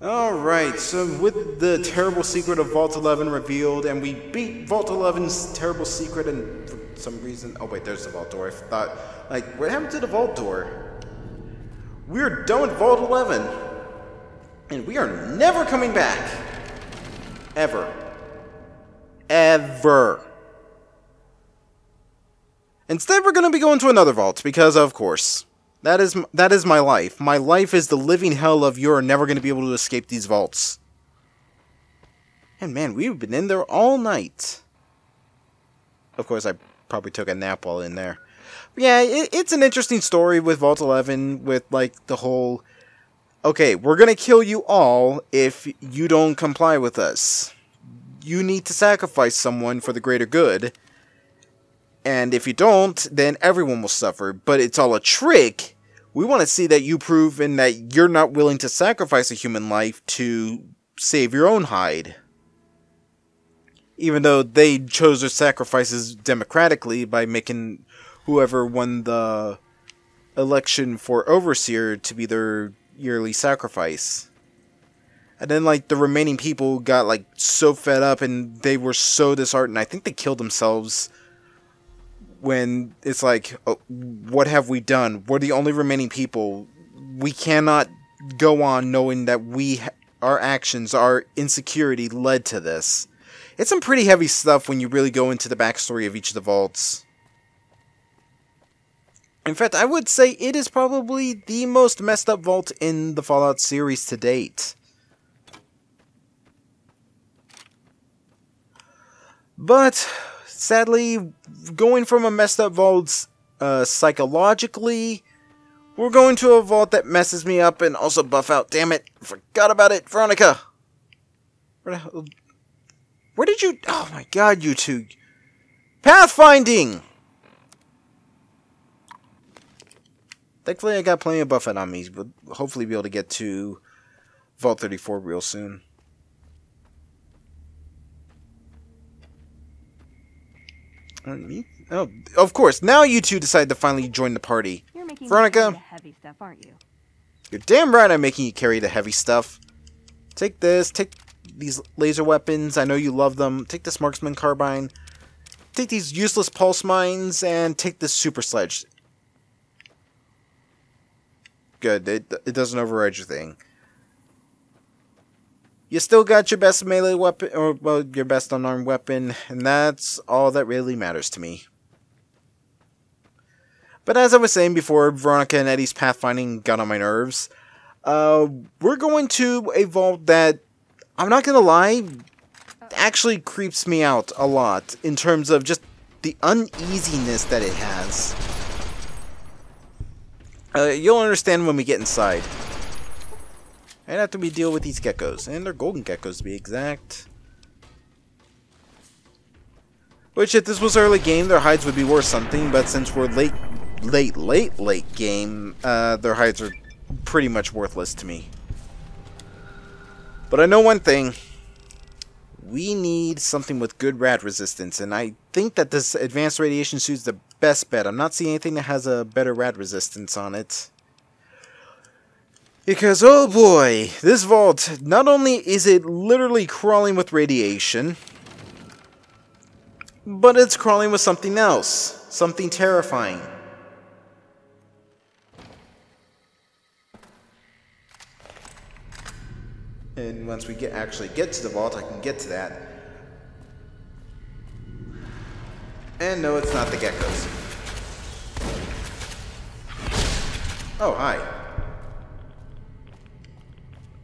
Alright, so with the terrible secret of Vault 11 revealed, and we beat Vault 11's terrible secret, and for some reason... Oh wait, there's the vault door. I thought, like, what happened to the vault door? We're done with Vault 11! And we are never coming back! Ever. Ever. Instead, we're gonna be going to another vault, because of course. That is my life. My life is the living hell of you're never going to be able to escape these vaults. And man, we've been in there all night. Of course, I probably took a nap while in there. But yeah, it's an interesting story with Vault 11, with like the whole... Okay, we're going to kill you all if you don't comply with us. You need to sacrifice someone for the greater good. And if you don't, then everyone will suffer. But it's all a trick. We want to see that you prove and that you're not willing to sacrifice a human life to save your own hide. Even though they chose their sacrifices democratically by making whoever won the election for Overseer to be their yearly sacrifice. And then, like, the remaining people got, like, so fed up and they were so disheartened. I think they killed themselves. When it's like, oh, what have we done? We're the only remaining people. We cannot go on knowing that our actions, our insecurity led to this. It's some pretty heavy stuff when you really go into the backstory of each of the vaults. In fact, I would say it is probably the most messed up vault in the Fallout series to date. But... sadly, going from a messed up vault psychologically, we're going to a vault that messes me up and also buff out. Damn it, forgot about it, Veronica! Where the hell? Where did you... Oh my god, you two. Pathfinding! Thankfully, I got plenty of buff out on me, but hopefully be able to get to Vault 34 real soon. Me? Oh, of course. Now you two decide to finally join the party. You're making Veronica, the heavy stuff, aren't you? You're damn right I'm making you carry the heavy stuff. Take this. Take these laser weapons. I know you love them. Take this Marksman Carbine. Take these useless pulse mines. And take this Super Sledge. Good. It doesn't override your thing. You still got your best melee weapon, or, well, your best unarmed weapon, and that's all that really matters to me. But as I was saying before, Veronica and Eddie's pathfinding got on my nerves. We're going to a vault that, I'm not gonna lie, actually creeps me out a lot, in terms of just the uneasiness that it has. You'll understand when we get inside. And after we deal with these geckos, and they're golden geckos to be exact. Which, if this was early game, their hides would be worth something, but since we're late game, their hides are pretty much worthless to me. But I know one thing. we need something with good rad resistance, and I think that this advanced radiation suit's the best bet. I'm not seeing anything that has a better rad resistance on it. Because, oh boy, this vault, not only is it literally crawling with radiation, but it's crawling with something else. Something terrifying. And once we actually get to the vault, I can get to that. And no, it's not the geckos. Oh, hi.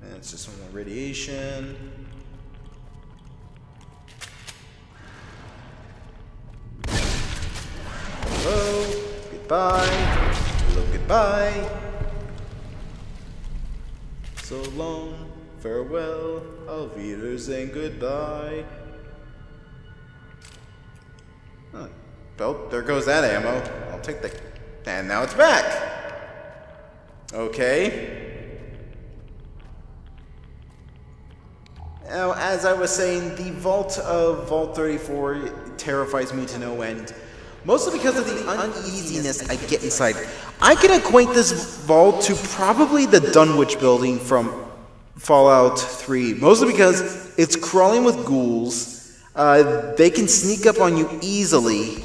And it's just some more radiation. Hello. Goodbye. Hello, goodbye. So long. Farewell, auf Wiedersehen, goodbye. Huh. Well, there goes that ammo. I'll take the... And now it's back! Okay. Now, as I was saying, the vault of Vault 34 terrifies me to no end. Mostly because of the uneasiness I get inside. I can equate this vault to probably the Dunwich building from Fallout 3, mostly because it's crawling with ghouls. They can sneak up on you easily.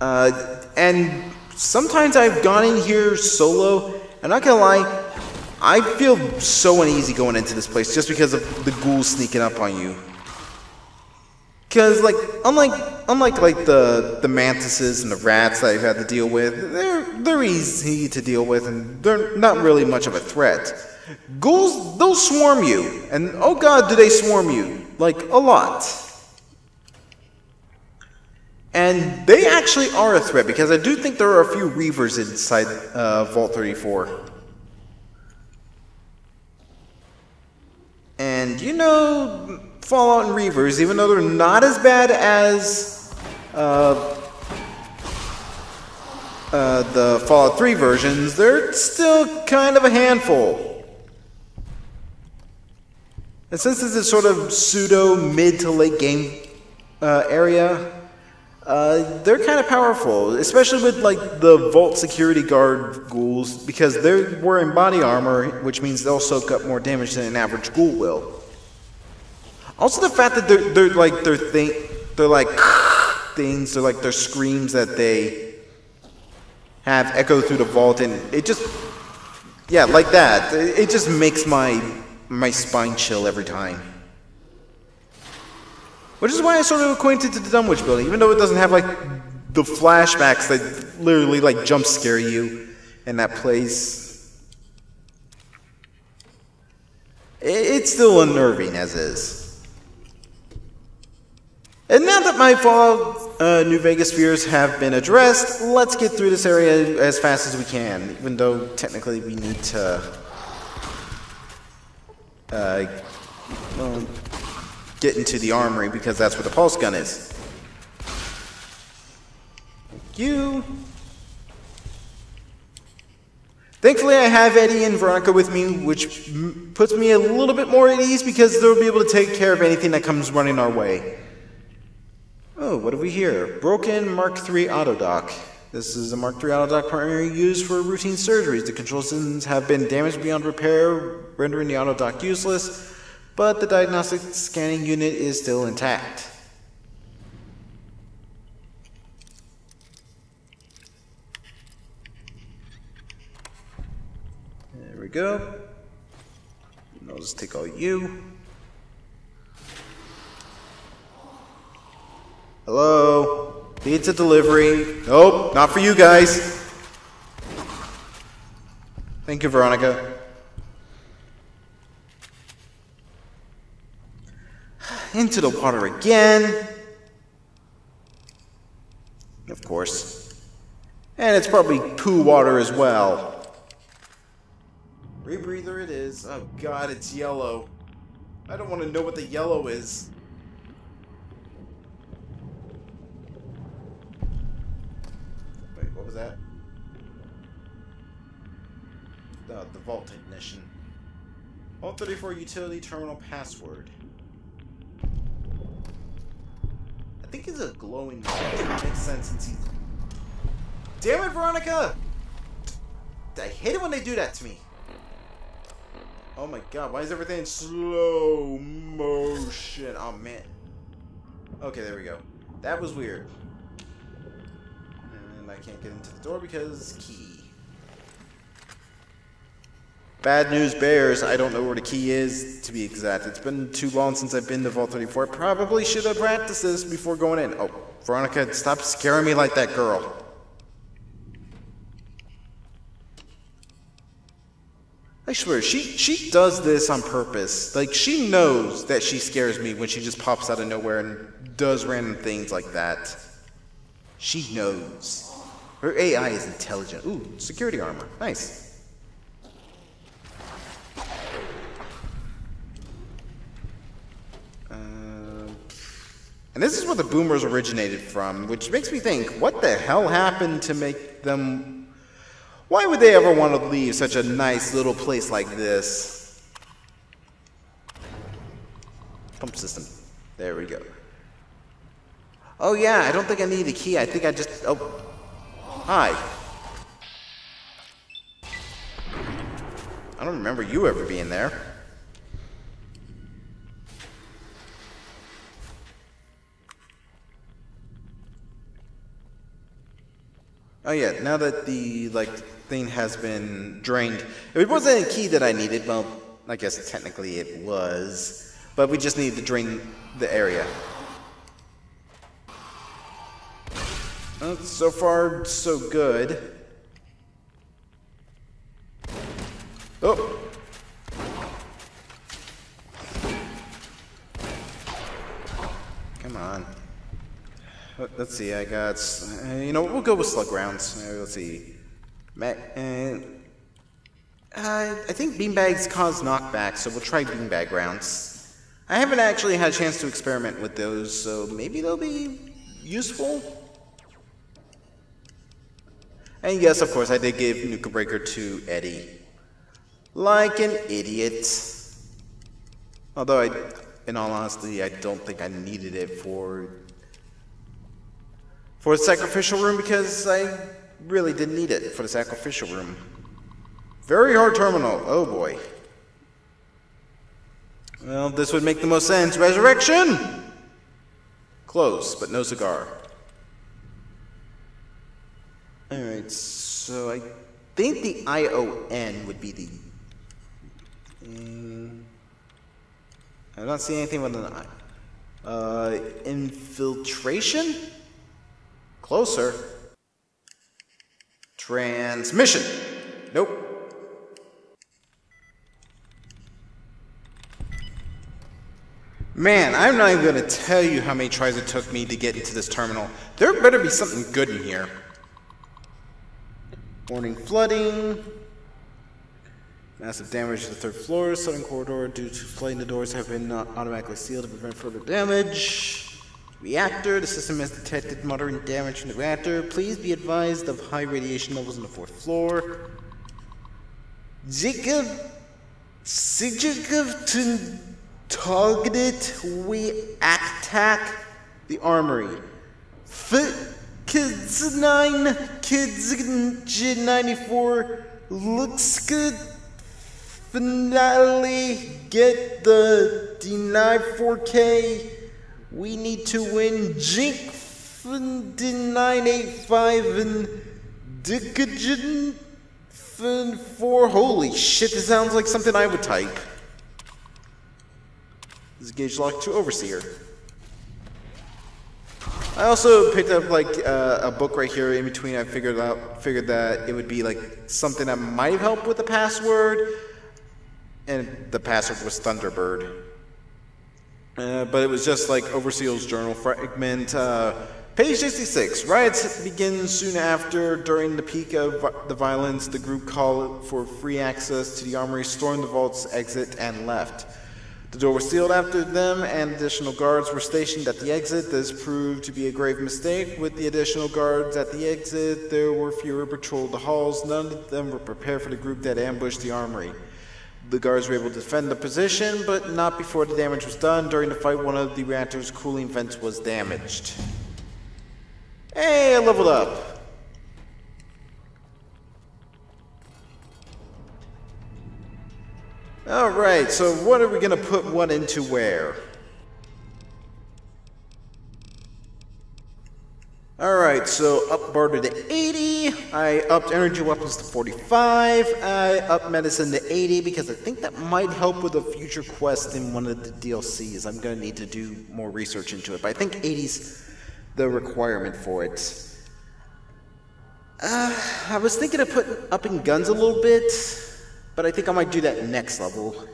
And sometimes I've gone in here solo, and not gonna lie, I feel so uneasy going into this place just because of the ghouls sneaking up on you. Because, like, unlike the mantises and the rats that I've had to deal with, they're easy to deal with, and they're not really much of a threat. Ghouls, they'll swarm you, and oh god, do they swarm you, like, a lot. And they actually are a threat, because I do think there are a few Reavers inside Vault 34. And, you know, Fallout and Reavers, even though they're not as bad as the Fallout 3 versions, they're still kind of a handful. And since this is sort of pseudo mid to late game area, they're kind of powerful, especially with like the Vault security guard ghouls, because they're wearing body armor, which means they'll soak up more damage than an average ghoul will. Also, the fact that their screams that they have echo through the vault, and it just, yeah, like that. It just makes my spine chill every time. Which is why I sort of acquainted to the Dunwich building, even though it doesn't have, like, the flashbacks that literally, like, jump scare you in that place. It's still unnerving as is. And now that my Fallout New Vegas fears have been addressed, let's get through this area as fast as we can, even though technically we need to... well, get into the armory, because that's where the pulse gun is. Thank you. Thankfully, I have Eddie and Veronica with me, which puts me a little bit more at ease, because they'll be able to take care of anything that comes running our way. Oh, what do we hear? Broken Mark III autodock. This is a Mark III autodock primarily used for routine surgeries. The control systems have been damaged beyond repair, rendering the autodock useless, but the diagnostic scanning unit is still intact. There we go. And I'll just take all you. Hello? Pizza delivery. Nope, not for you guys. Thank you, Veronica. Into the water again. Of course. And it's probably poo water as well. Rebreather it is. Oh god, it's yellow. I don't want to know what the yellow is. That? The vault ignition. Vault 34 utility terminal password. I think he's a glowing one. Makes sense since he's... Damn it, Veronica! I hate it when they do that to me. Oh my god, why is everything in slow motion? Oh man. Okay, there we go. That was weird. And I can't get into the door because key. Bad news bears, I don't know where the key is, to be exact. It's been too long since I've been to Vault 34. Probably should have practiced this before going in. Oh, Veronica, stop scaring me like that, girl. I swear, she does this on purpose. Like, she knows that she scares me when she just pops out of nowhere and does random things like that. She knows. Her AI is intelligent. Ooh, security armor. Nice. And this is where the Boomers originated from, which makes me think, what the hell happened to make them... Why would they ever want to leave such a nice little place like this? Pump system. There we go. Oh yeah, I don't think I need a key. I think I just... Oh. Hi. I don't remember you ever being there. Oh yeah, now that the, like... thing has been drained. If it wasn't a key that I needed, well, I guess technically it was, but we just needed to drain the area. Well, so far, so good. Oh! Come on. Let's see, I got... you know, we'll go with slug rounds. Let's see. I think beanbags cause knockback, so we'll try beanbag rounds. I haven't actually had a chance to experiment with those, so maybe they'll be useful? And yes, of course, I did give Nuka Breaker to Eddie. Like an idiot. Although, in all honesty, I don't think I needed it for the sacrificial room because I... really didn't need it for the sacrificial room. Very hard terminal. Oh boy. Well, this would make the most sense. Resurrection! Close, but no cigar. Alright, so I think the ION would be the... I don't see anything with an I. Infiltration? Closer. Transmission! Nope. Man, I'm not even going to tell you how many tries it took me to get into this terminal. There better be something good in here. Warning flooding. Massive damage to the third floor. Southern corridor due to flooding. The doors have been automatically sealed to prevent further damage. Reactor, the system has detected moderate damage from the reactor. Please be advised of high radiation levels on the fourth floor. Sigurd to target we attack the armory. Kids 9, Kids 94 looks good. Finally get the denied 4K. We need to win Jink 985 and Dickagen 4. Holy shit, this sounds like something I would type. This is gauge lock to Overseer. I also picked up like a book right here in between. I figured that it would be like something that might help with the password. And the password was Thunderbird. But it was just like Overseer's journal fragment, page 66. Riots begin soon after. During the peak of the violence, the group called for free access to the armory, stormed the vault's exit, and left. The door was sealed after them, and additional guards were stationed at the exit. This proved to be a grave mistake. With the additional guards at the exit, there were fewer patrolled the halls. None of them were prepared for the group that ambushed the armory. The guards were able to defend the position, but not before the damage was done. During the fight, one of the reactor's cooling vents was damaged. Hey, I leveled up. Alright, so what are we going to put one into where? Alright, so up barter to 80, I upped energy weapons to 45, I upped medicine to 80 because I think that might help with a future quest in one of the DLCs. I'm going to need to do more research into it, but I think 80's the requirement for it. I was thinking of upping guns a little bit, but I think I might do that next level.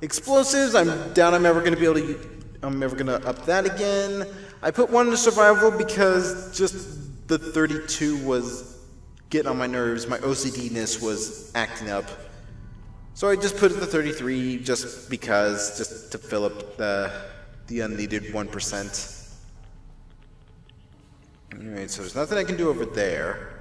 Explosives, I'm doubt I'm ever going to be able to... I'm never going to up that again. I put one into survival because just the 32 was getting on my nerves. My OCD-ness was acting up. So I just put it to 33 just because, just to fill up the unneeded 1%. Alright, so there's nothing I can do over there.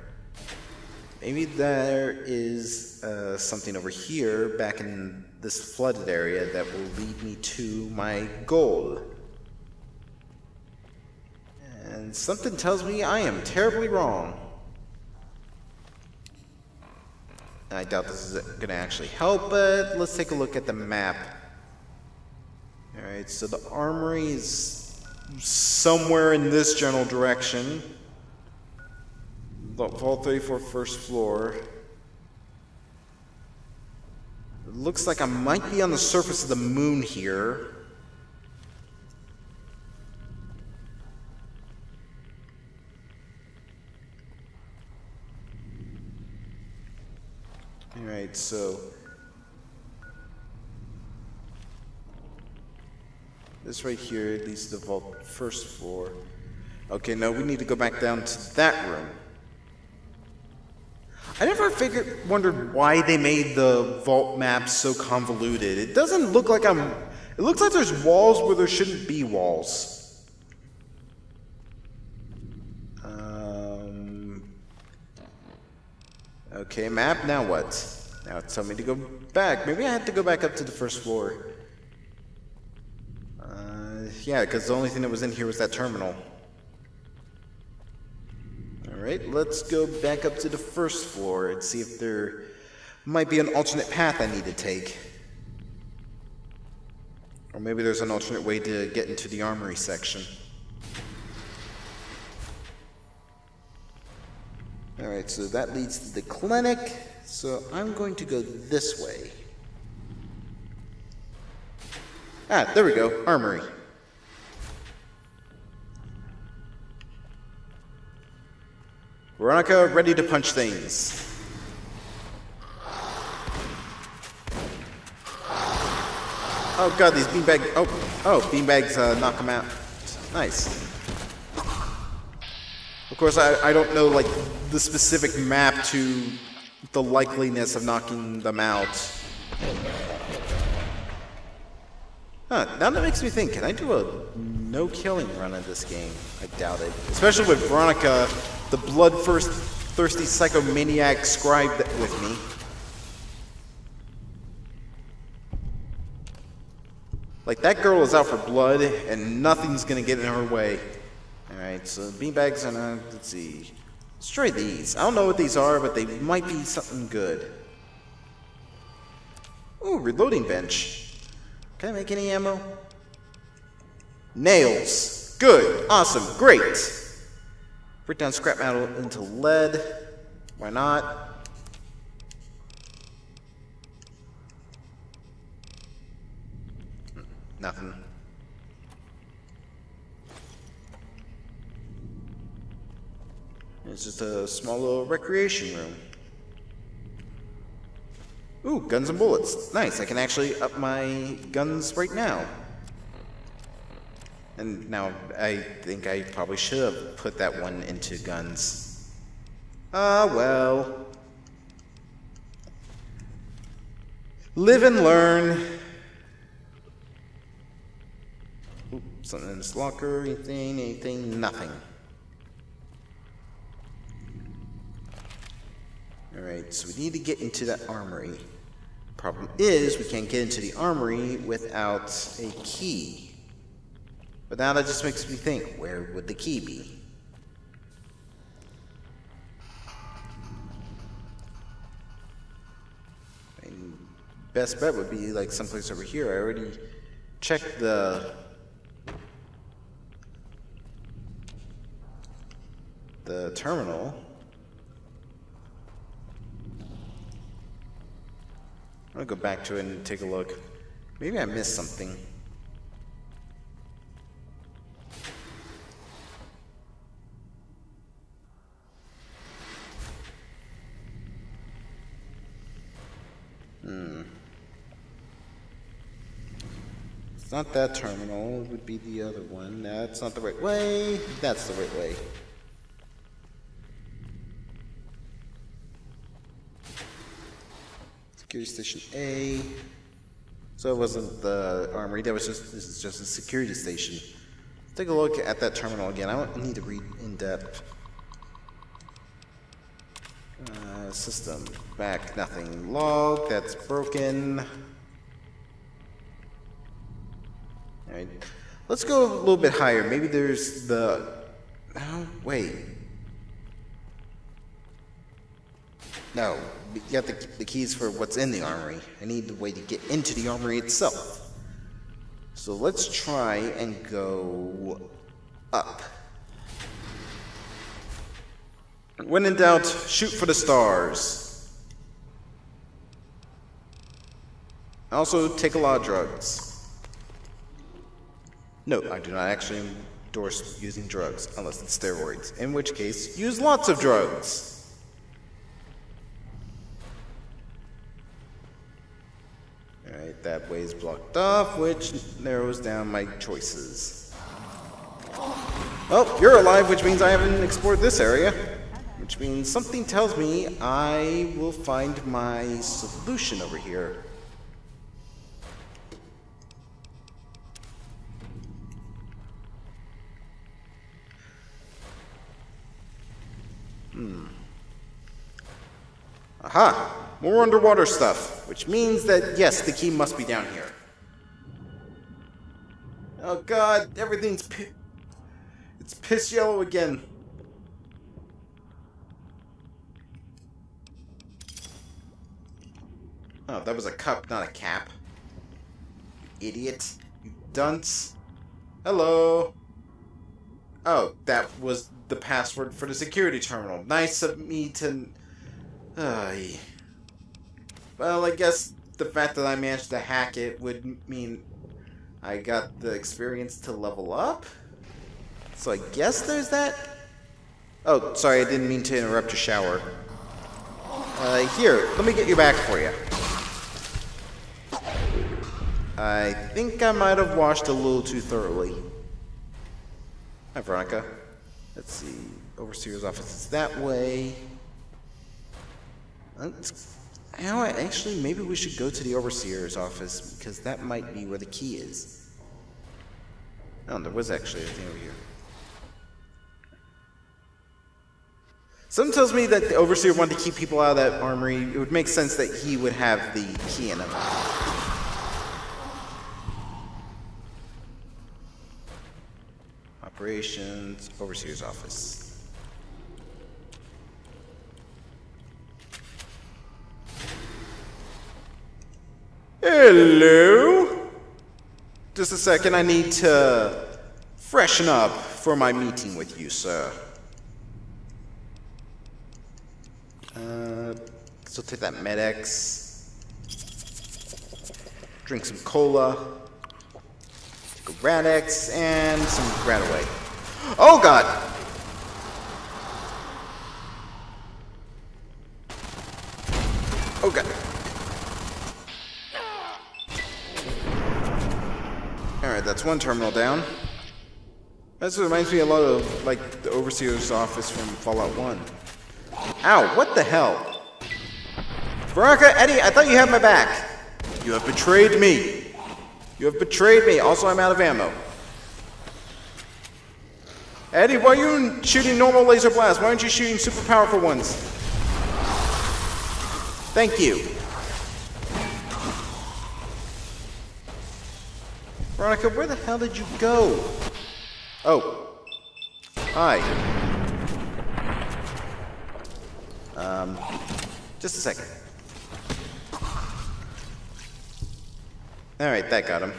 Maybe there is something over here back in this flooded area that will lead me to my goal. And something tells me I am terribly wrong. I doubt this is going to actually help, but let's take a look at the map. Alright, so the armory is somewhere in this general direction. Vault 34 first floor. It looks like I might be on the surface of the moon here. Alright, so... this right here leads to the vault first floor. Okay, no, we need to go back down to that room. I never wondered why they made the vault map so convoluted. It doesn't look like I'm... It looks like there's walls where there shouldn't be walls. Okay, map, now what? Now it's telling me to go back. Maybe I had to go back up to the first floor. Yeah, because the only thing that was in here was that terminal. Alright, let's go back up to the first floor and see if there might be an alternate path I need to take. Or maybe there's an alternate way to get into the armory section. Alright, so that leads to the clinic, so I'm going to go this way. Ah, there we go, armory. Veronica, ready to punch things. Oh god, these beanbags... Oh, beanbags knock them out. Nice. Of course, I don't know, like, the specific map to the likeliness of knocking them out. Huh, now that makes me think, can I do a no-killing run of this game? I doubt it. Especially with Veronica... the bloodthirsty psychomaniac scribe that with me. Like, that girl is out for blood, and nothing's gonna get in her way. Alright, so beanbags and let's see. Let's try these. I don't know what these are, but they might be something good. Ooh, reloading bench. Can I make any ammo? Nails. Good. Awesome. Great. Break down scrap metal into lead. Why not? Nothing. It's just a small little recreation room. Ooh, guns and bullets. Nice, I can actually up my guns right now. And now, I think I probably should have put that one into guns. Ah, well. Live and learn. Ooh, something in this locker, anything, nothing. Alright, so we need to get into that armory. Problem is, we can't get into the armory without a key. But now that just makes me think, where would the key be? And best bet would be like someplace over here. I already checked the terminal. I'm gonna go back to it and take a look. Maybe I missed something. It's not that terminal. It would be the other one. That's not the right way. That's the right way. Security Station A. So it wasn't the armory. That was just, this is just a security station. Take a look at that terminal again. I don't need to read in depth. System back, nothing. Log, that's broken. All right, let's go a little bit higher. Maybe there's the. Oh, wait. No, we got the keys for what's in the armory. I need the way to get into the armory itself. So let's try and go up. When in doubt, shoot for the stars. Also, take a lot of drugs. No, I do not actually endorse using drugs, unless it's steroids, in which case, use lots of drugs. Alright, that way is blocked off, which narrows down my choices. Oh, you're alive, which means I haven't explored this area. Which means something tells me I will find my solution over here. Aha! More underwater stuff, which means that, yes, the key must be down here. Oh god, everything's it's piss yellow again. Oh, that was a cup, not a cap. You idiot. You dunce. Hello. Oh, that was the password for the security terminal. Nice of me to... Well, I guess the fact that I managed to hack it would mean I got the experience to level up? So I guess there's that? Oh, sorry, I didn't mean to interrupt your shower. Here, let me get you back for you. I think I might have washed a little too thoroughly. Hi, Veronica. Let's see. Overseer's office is that way. You know what, actually, maybe we should go to the Overseer's office, because that might be where the key is. Oh, there was actually a thing over here. Something tells me that the Overseer wanted to keep people out of that armory. It would make sense that he would have the key in him. Operations, Overseer's office. Hello? Just a second, I need to freshen up for my meeting with you, sir. So take that Medex. Drink some cola. Take a Radex and some Radaway. Oh god! Oh god. Alright, that's one terminal down. This reminds me a lot of, like, the Overseer's office from Fallout 1. Ow, what the hell? Veronica, Eddie, I thought you had my back. You have betrayed me. You have betrayed me. Also, I'm out of ammo. Eddie, why are you shooting normal laser blasts? Why aren't you shooting super powerful ones? Thank you. Veronica, where the hell did you go? Oh. Hi. Just a second. Alright, that got him.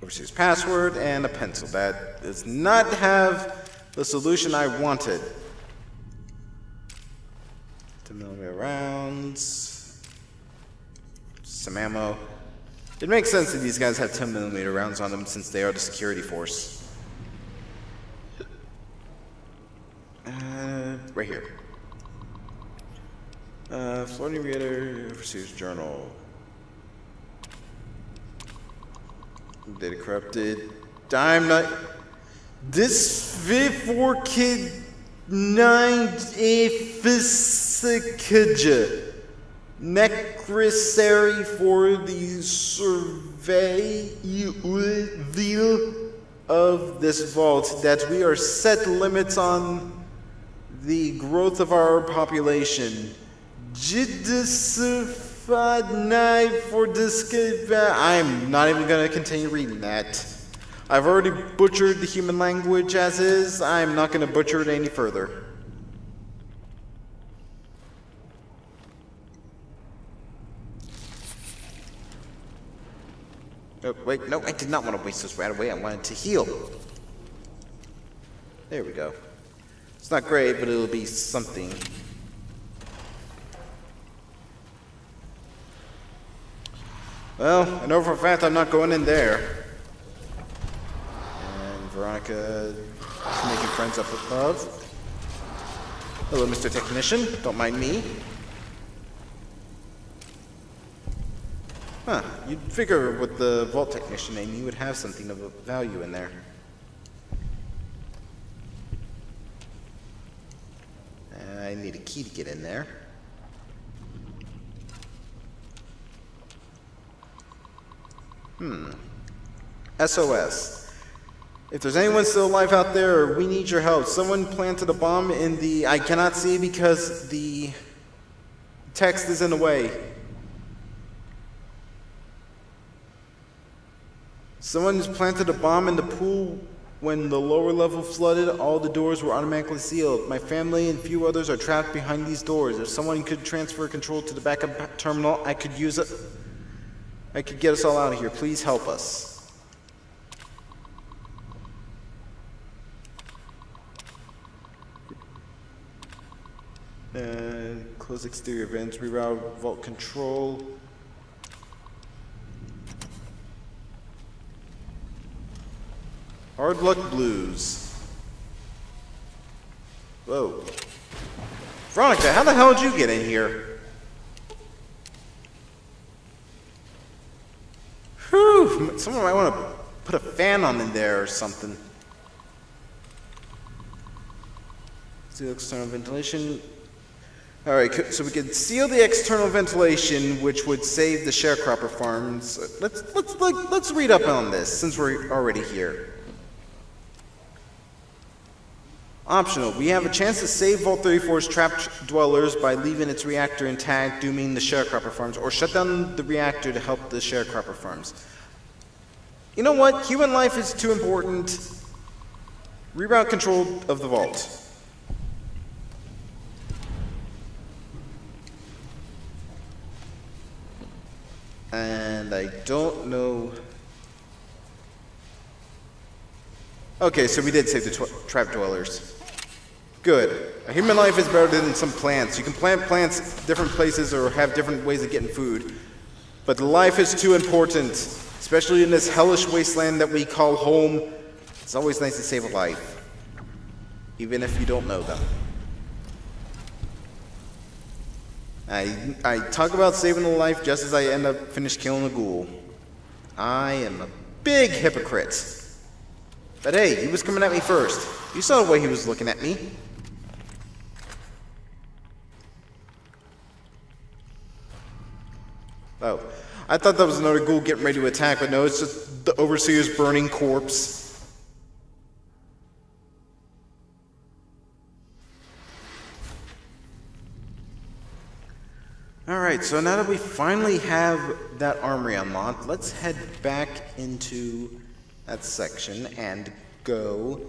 Overseer's password and a pencil. That does not have the solution I wanted. 10mm rounds. Some ammo. It makes sense that these guys have 10mm rounds on them since they are the security force. Right here. Florida Reader, Overseer's Journal. Data corrupted. Dime night. This V4 kid 9A Physicage. Necessary for the surveil of this vault, that we are set limits on the growth of our population. I'm not even going to continue reading that. I've already butchered the human language as is. I'm not going to butcher it any further. Oh, wait, no, I did not want to waste this right away. I wanted to heal. There we go. It's not great, but it'll be something. Well, I know for a fact I'm not going in there. And Veronica is making friends up above. Hello, Mr. Technician. Don't mind me. Huh. You'd figure with the Vault Technician name, you would have something of value in there. I need a key to get in there. SOS. If there's anyone still alive out there, we need your help. Someone planted a bomb in the... I cannot see because the text is in the way. Someone's planted a bomb in the pool. When the lower level flooded, all the doors were automatically sealed. My family and few others are trapped behind these doors. If someone could transfer control to the backup terminal, I could use it. I could get us all out of here. Please help us. Close exterior vents. Reroute vault control. Hard luck blues. Whoa. Veronica, how the hell did you get in here? Whew, someone might want to put a fan on in there or something. Seal external ventilation. Alright, so we can seal the external ventilation, which would save the sharecropper farms. Let's read up on this, since we're already here. Optional. We have a chance to save Vault 34's trapped dwellers by leaving its reactor intact, dooming the sharecropper farms, or shut down the reactor to help the sharecropper farms. You know what? Human life is too important. Reroute control of the vault. And I don't know... Okay, so we did save the trap dwellers. Good. A human life is better than some plants. You can plant plants different places or have different ways of getting food. But life is too important, especially in this hellish wasteland that we call home. It's always nice to save a life, even if you don't know them. I talk about saving a life just as I end up finish killing a ghoul. I am a big hypocrite. But hey, he was coming at me first. You saw the way he was looking at me. Oh, I thought that was another ghoul getting ready to attack, but no, it's just the Overseer's burning corpse. Alright, Alright, so now that we finally have that armory unlocked, let's head back into that section and go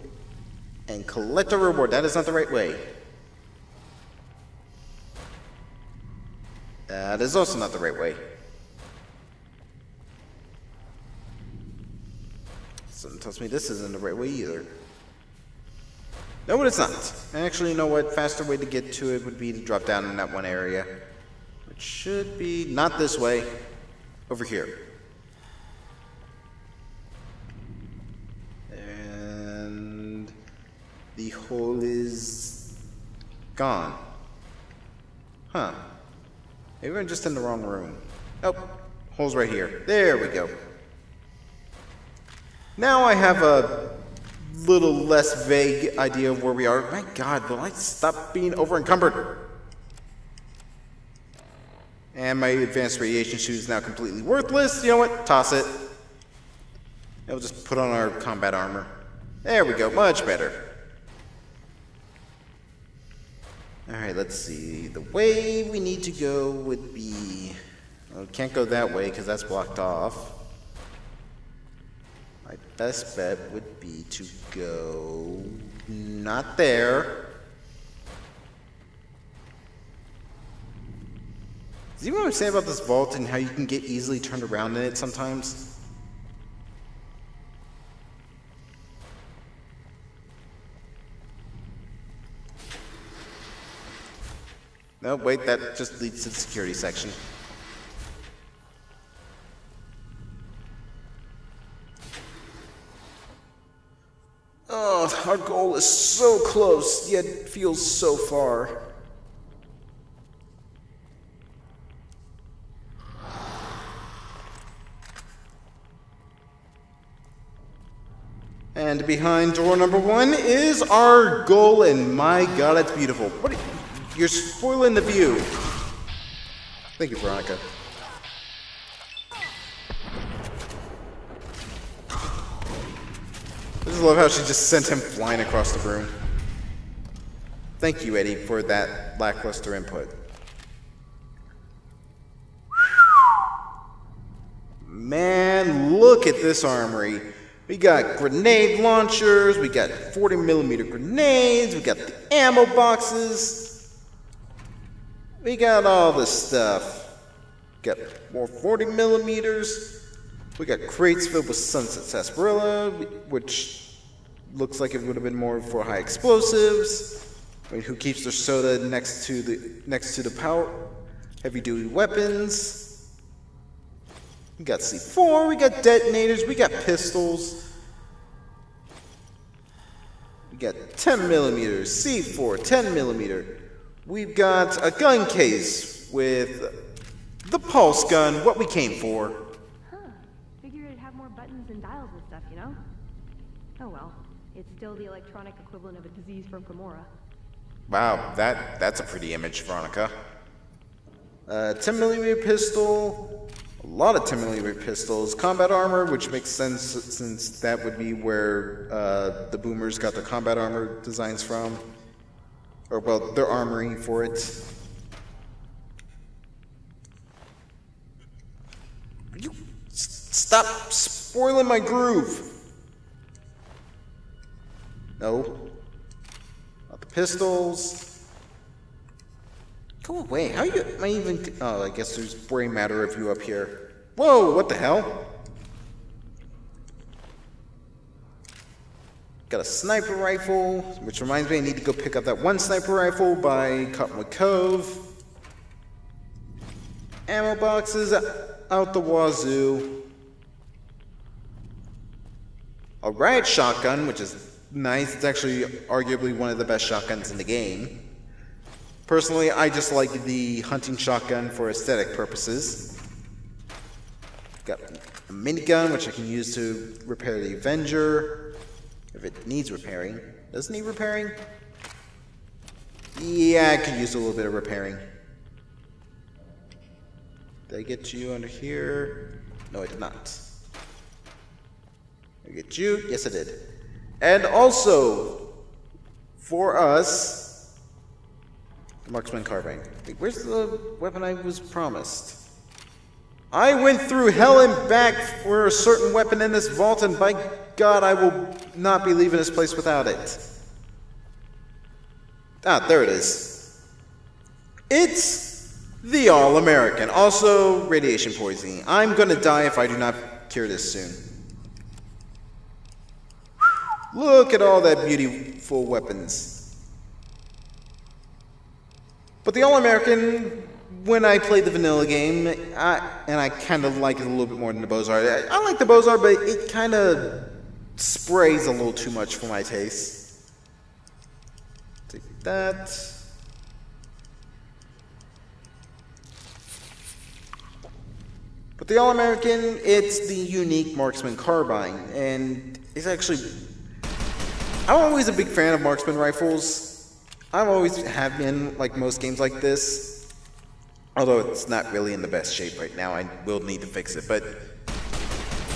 and collect a reward. That is not the right way. That is also not the right way. Something tells me this isn't the right way either. No, it's not. Actually, you know what? Faster way to get to it would be to drop down in that one area. It should be not this way. Over here. And the hole is gone. Huh. Maybe I'm just in the wrong room. Oh, hole's right here. There we go. Now I have a little less vague idea of where we are. My God, will I stop being over encumbered? And my advanced radiation suit is now completely worthless. You know what? Toss it. And we'll just put on our combat armor. There we go. Much better. Alright, let's see. The way we need to go would be... Well, we can't go that way because that's blocked off. My best bet would be to go... Not there. Does anyone want to say about this vault and how you can get easily turned around in it sometimes? No, wait, that just leads to the security section. Oh, our goal is so close, yet feels so far. And behind door number one is our goal, and my God, it's beautiful. What are you, you're spoiling the view. Thank you, Veronica. I just love how she just sent him flying across the room. Thank you, Eddie, for that lackluster input. Man, look at this armory. We got grenade launchers, we got 40mm grenades, we got the ammo boxes. We got all this stuff. We got more 40mm. We got crates filled with Sunset Sarsaparilla, which looks like it would have been more for high explosives. I mean, who keeps their soda next to the power heavy duty weapons? We got C4, we got detonators, we got pistols. We got 10mm, C4, 10mm. We've got a gun case with the pulse gun, what we came for. Huh. Figured it'd have more buttons and dials and stuff, you know? Oh well, it's still the electronic equivalent of a disease from Gomorrah. Wow, that's a pretty image, Veronica. 10mm pistol. A lot of 10mm pistols, combat armor, which makes sense since that would be where the Boomers got their combat armor designs from. Or, well, their armory for it. You stop spoiling my groove! No. Not the pistols. Go away, how are you, am I even, oh, I guess there's brain matter of you up here. Whoa, what the hell? Got a sniper rifle, which reminds me I need to go pick up that one sniper rifle by Cottonwood Cove. Ammo boxes out the wazoo. A riot shotgun, which is nice, it's actually arguably one of the best shotguns in the game. Personally, I just like the hunting shotgun for aesthetic purposes. Got a minigun, which I can use to repair the Avenger. If it needs repairing. Does it need repairing? Yeah, I could use a little bit of repairing. Did I get you under here? No, I did not. Did I get you? Yes, I did. And also, for us... Marksman Carbine. Wait, where's the weapon I was promised? I went through hell and back for a certain weapon in this vault, and by God, I will not be leaving this place without it. Ah, there it is. It's the All-American, also radiation poisoning. I'm gonna die if I do not cure this soon. Look at all that beautiful weapons. But the All-American, when I played the vanilla game, I kind of like it a little bit more than the Bozar. I like the Bozar, but it kind of sprays a little too much for my taste. Take that. But the All-American, it's the unique Marksman Carbine, and it's actually... I'm always a big fan of Marksman rifles. I've always have been, like most games like this. Although it's not really in the best shape right now, I will need to fix it, but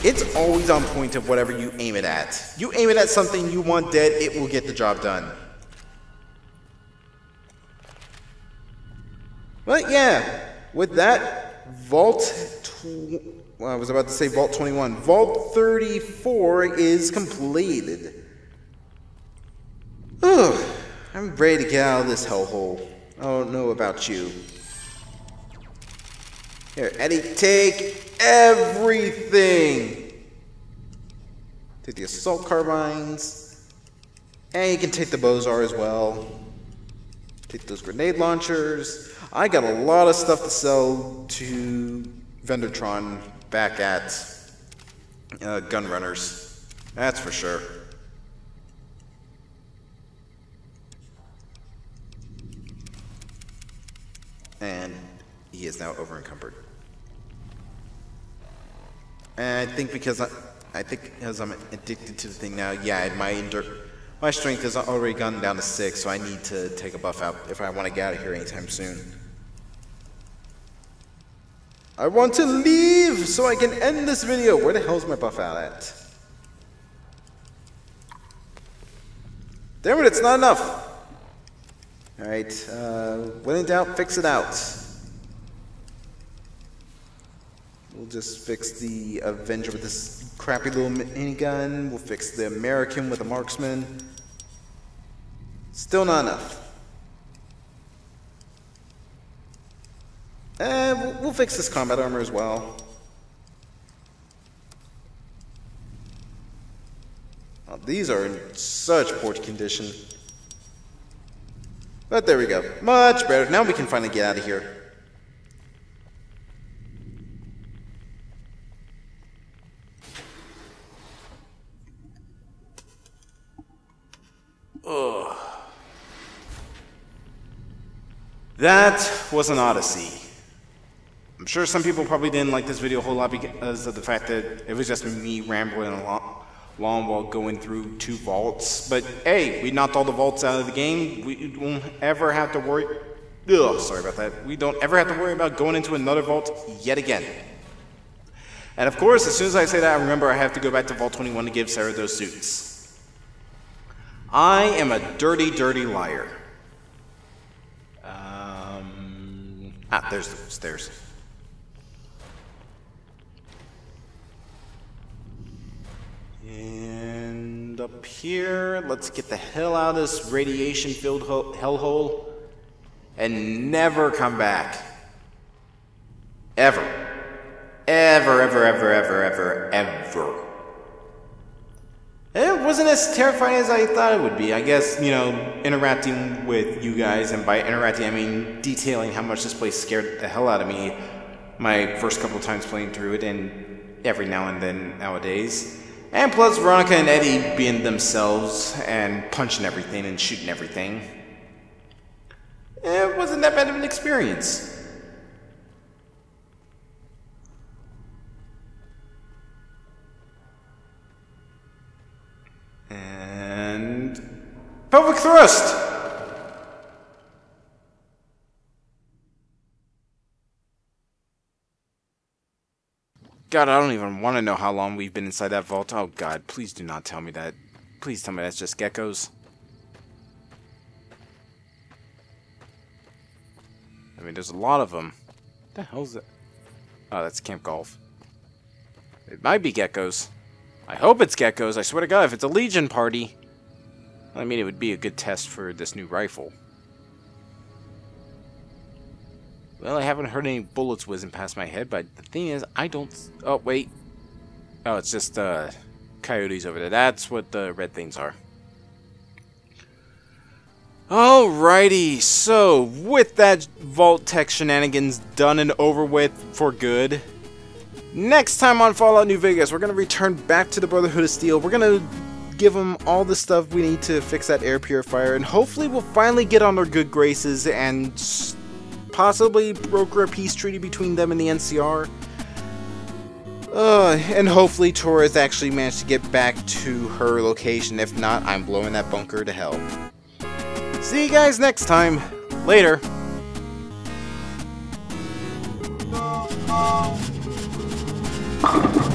it's always on point of whatever you aim it at. You aim it at something you want dead, it will get the job done. But yeah, with that, Vault 21. Vault 34 is completed. Ugh, I'm ready to get out of this hellhole. I don't know about you. Here, Eddie, take everything! Take the assault carbines. And you can take the Bozar as well. Take those grenade launchers. I got a lot of stuff to sell to Vendortron back at Gunrunners. That's for sure. And he is now overencumbered. And I think because I'm addicted to the thing now, yeah, my strength has already gone down to 6, so I need to take a buff out if I want to get out of here anytime soon. I want to leave so I can end this video. Where the hell's my buff out at? Damn it, it's not enough. All right, when in doubt, fix it out. We'll just fix the Avenger with this crappy little minigun. We'll fix the American with the Marksman. Still not enough. We'll fix this combat armor as well. Oh, these are in such poor condition. But there we go. Much better. Now we can finally get out of here. Ugh. That was an odyssey. I'm sure some people probably didn't like this video a whole lot because of the fact that it was just me rambling along while going through 2 vaults. But hey, we knocked all the vaults out of the game. We don't ever have to worry. Ugh, sorry about that. We don't ever have to worry about going into another vault yet again. And of course, as soon as I say that, I remember I have to go back to Vault 21 to give Sarah those suits. I am a dirty, dirty liar. There's the stairs. And up here, let's get the hell out of this radiation-filled hellhole and never come back. Ever. Ever, ever, ever, ever, ever, ever. It wasn't as terrifying as I thought it would be. I guess, you know, interacting with you guys, and by interacting, I mean detailing how much this place scared the hell out of me my first couple times playing through it, and every now and then nowadays. And plus Veronica and Eddie being themselves and punching everything and shooting everything. It wasn't that bad of an experience. And pelvic thrust! God, I don't even want to know how long we've been inside that vault. Oh God, please do not tell me that. Please tell me that's just geckos. I mean, there's a lot of them. What the hell is that? Oh, that's Camp Golf. It might be geckos. I hope it's geckos. I swear to God, if it's a Legion party. I mean, it would be a good test for this new rifle. Well, I haven't heard any bullets whizzing past my head, but the thing is, I don't... Oh, wait. Oh, it's just coyotes over there. That's what the red things are. Alrighty, so with that Vault-Tec shenanigans done and over with for good, next time on Fallout New Vegas, we're going to return back to the Brotherhood of Steel. We're going to give them all the stuff we need to fix that air purifier, and hopefully we'll finally get on our good graces and possibly broker a peace treaty between them and the NCR. And hopefully Taurus actually managed to get back to her location. If not, I'm blowing that bunker to hell. See you guys next time. Later. No.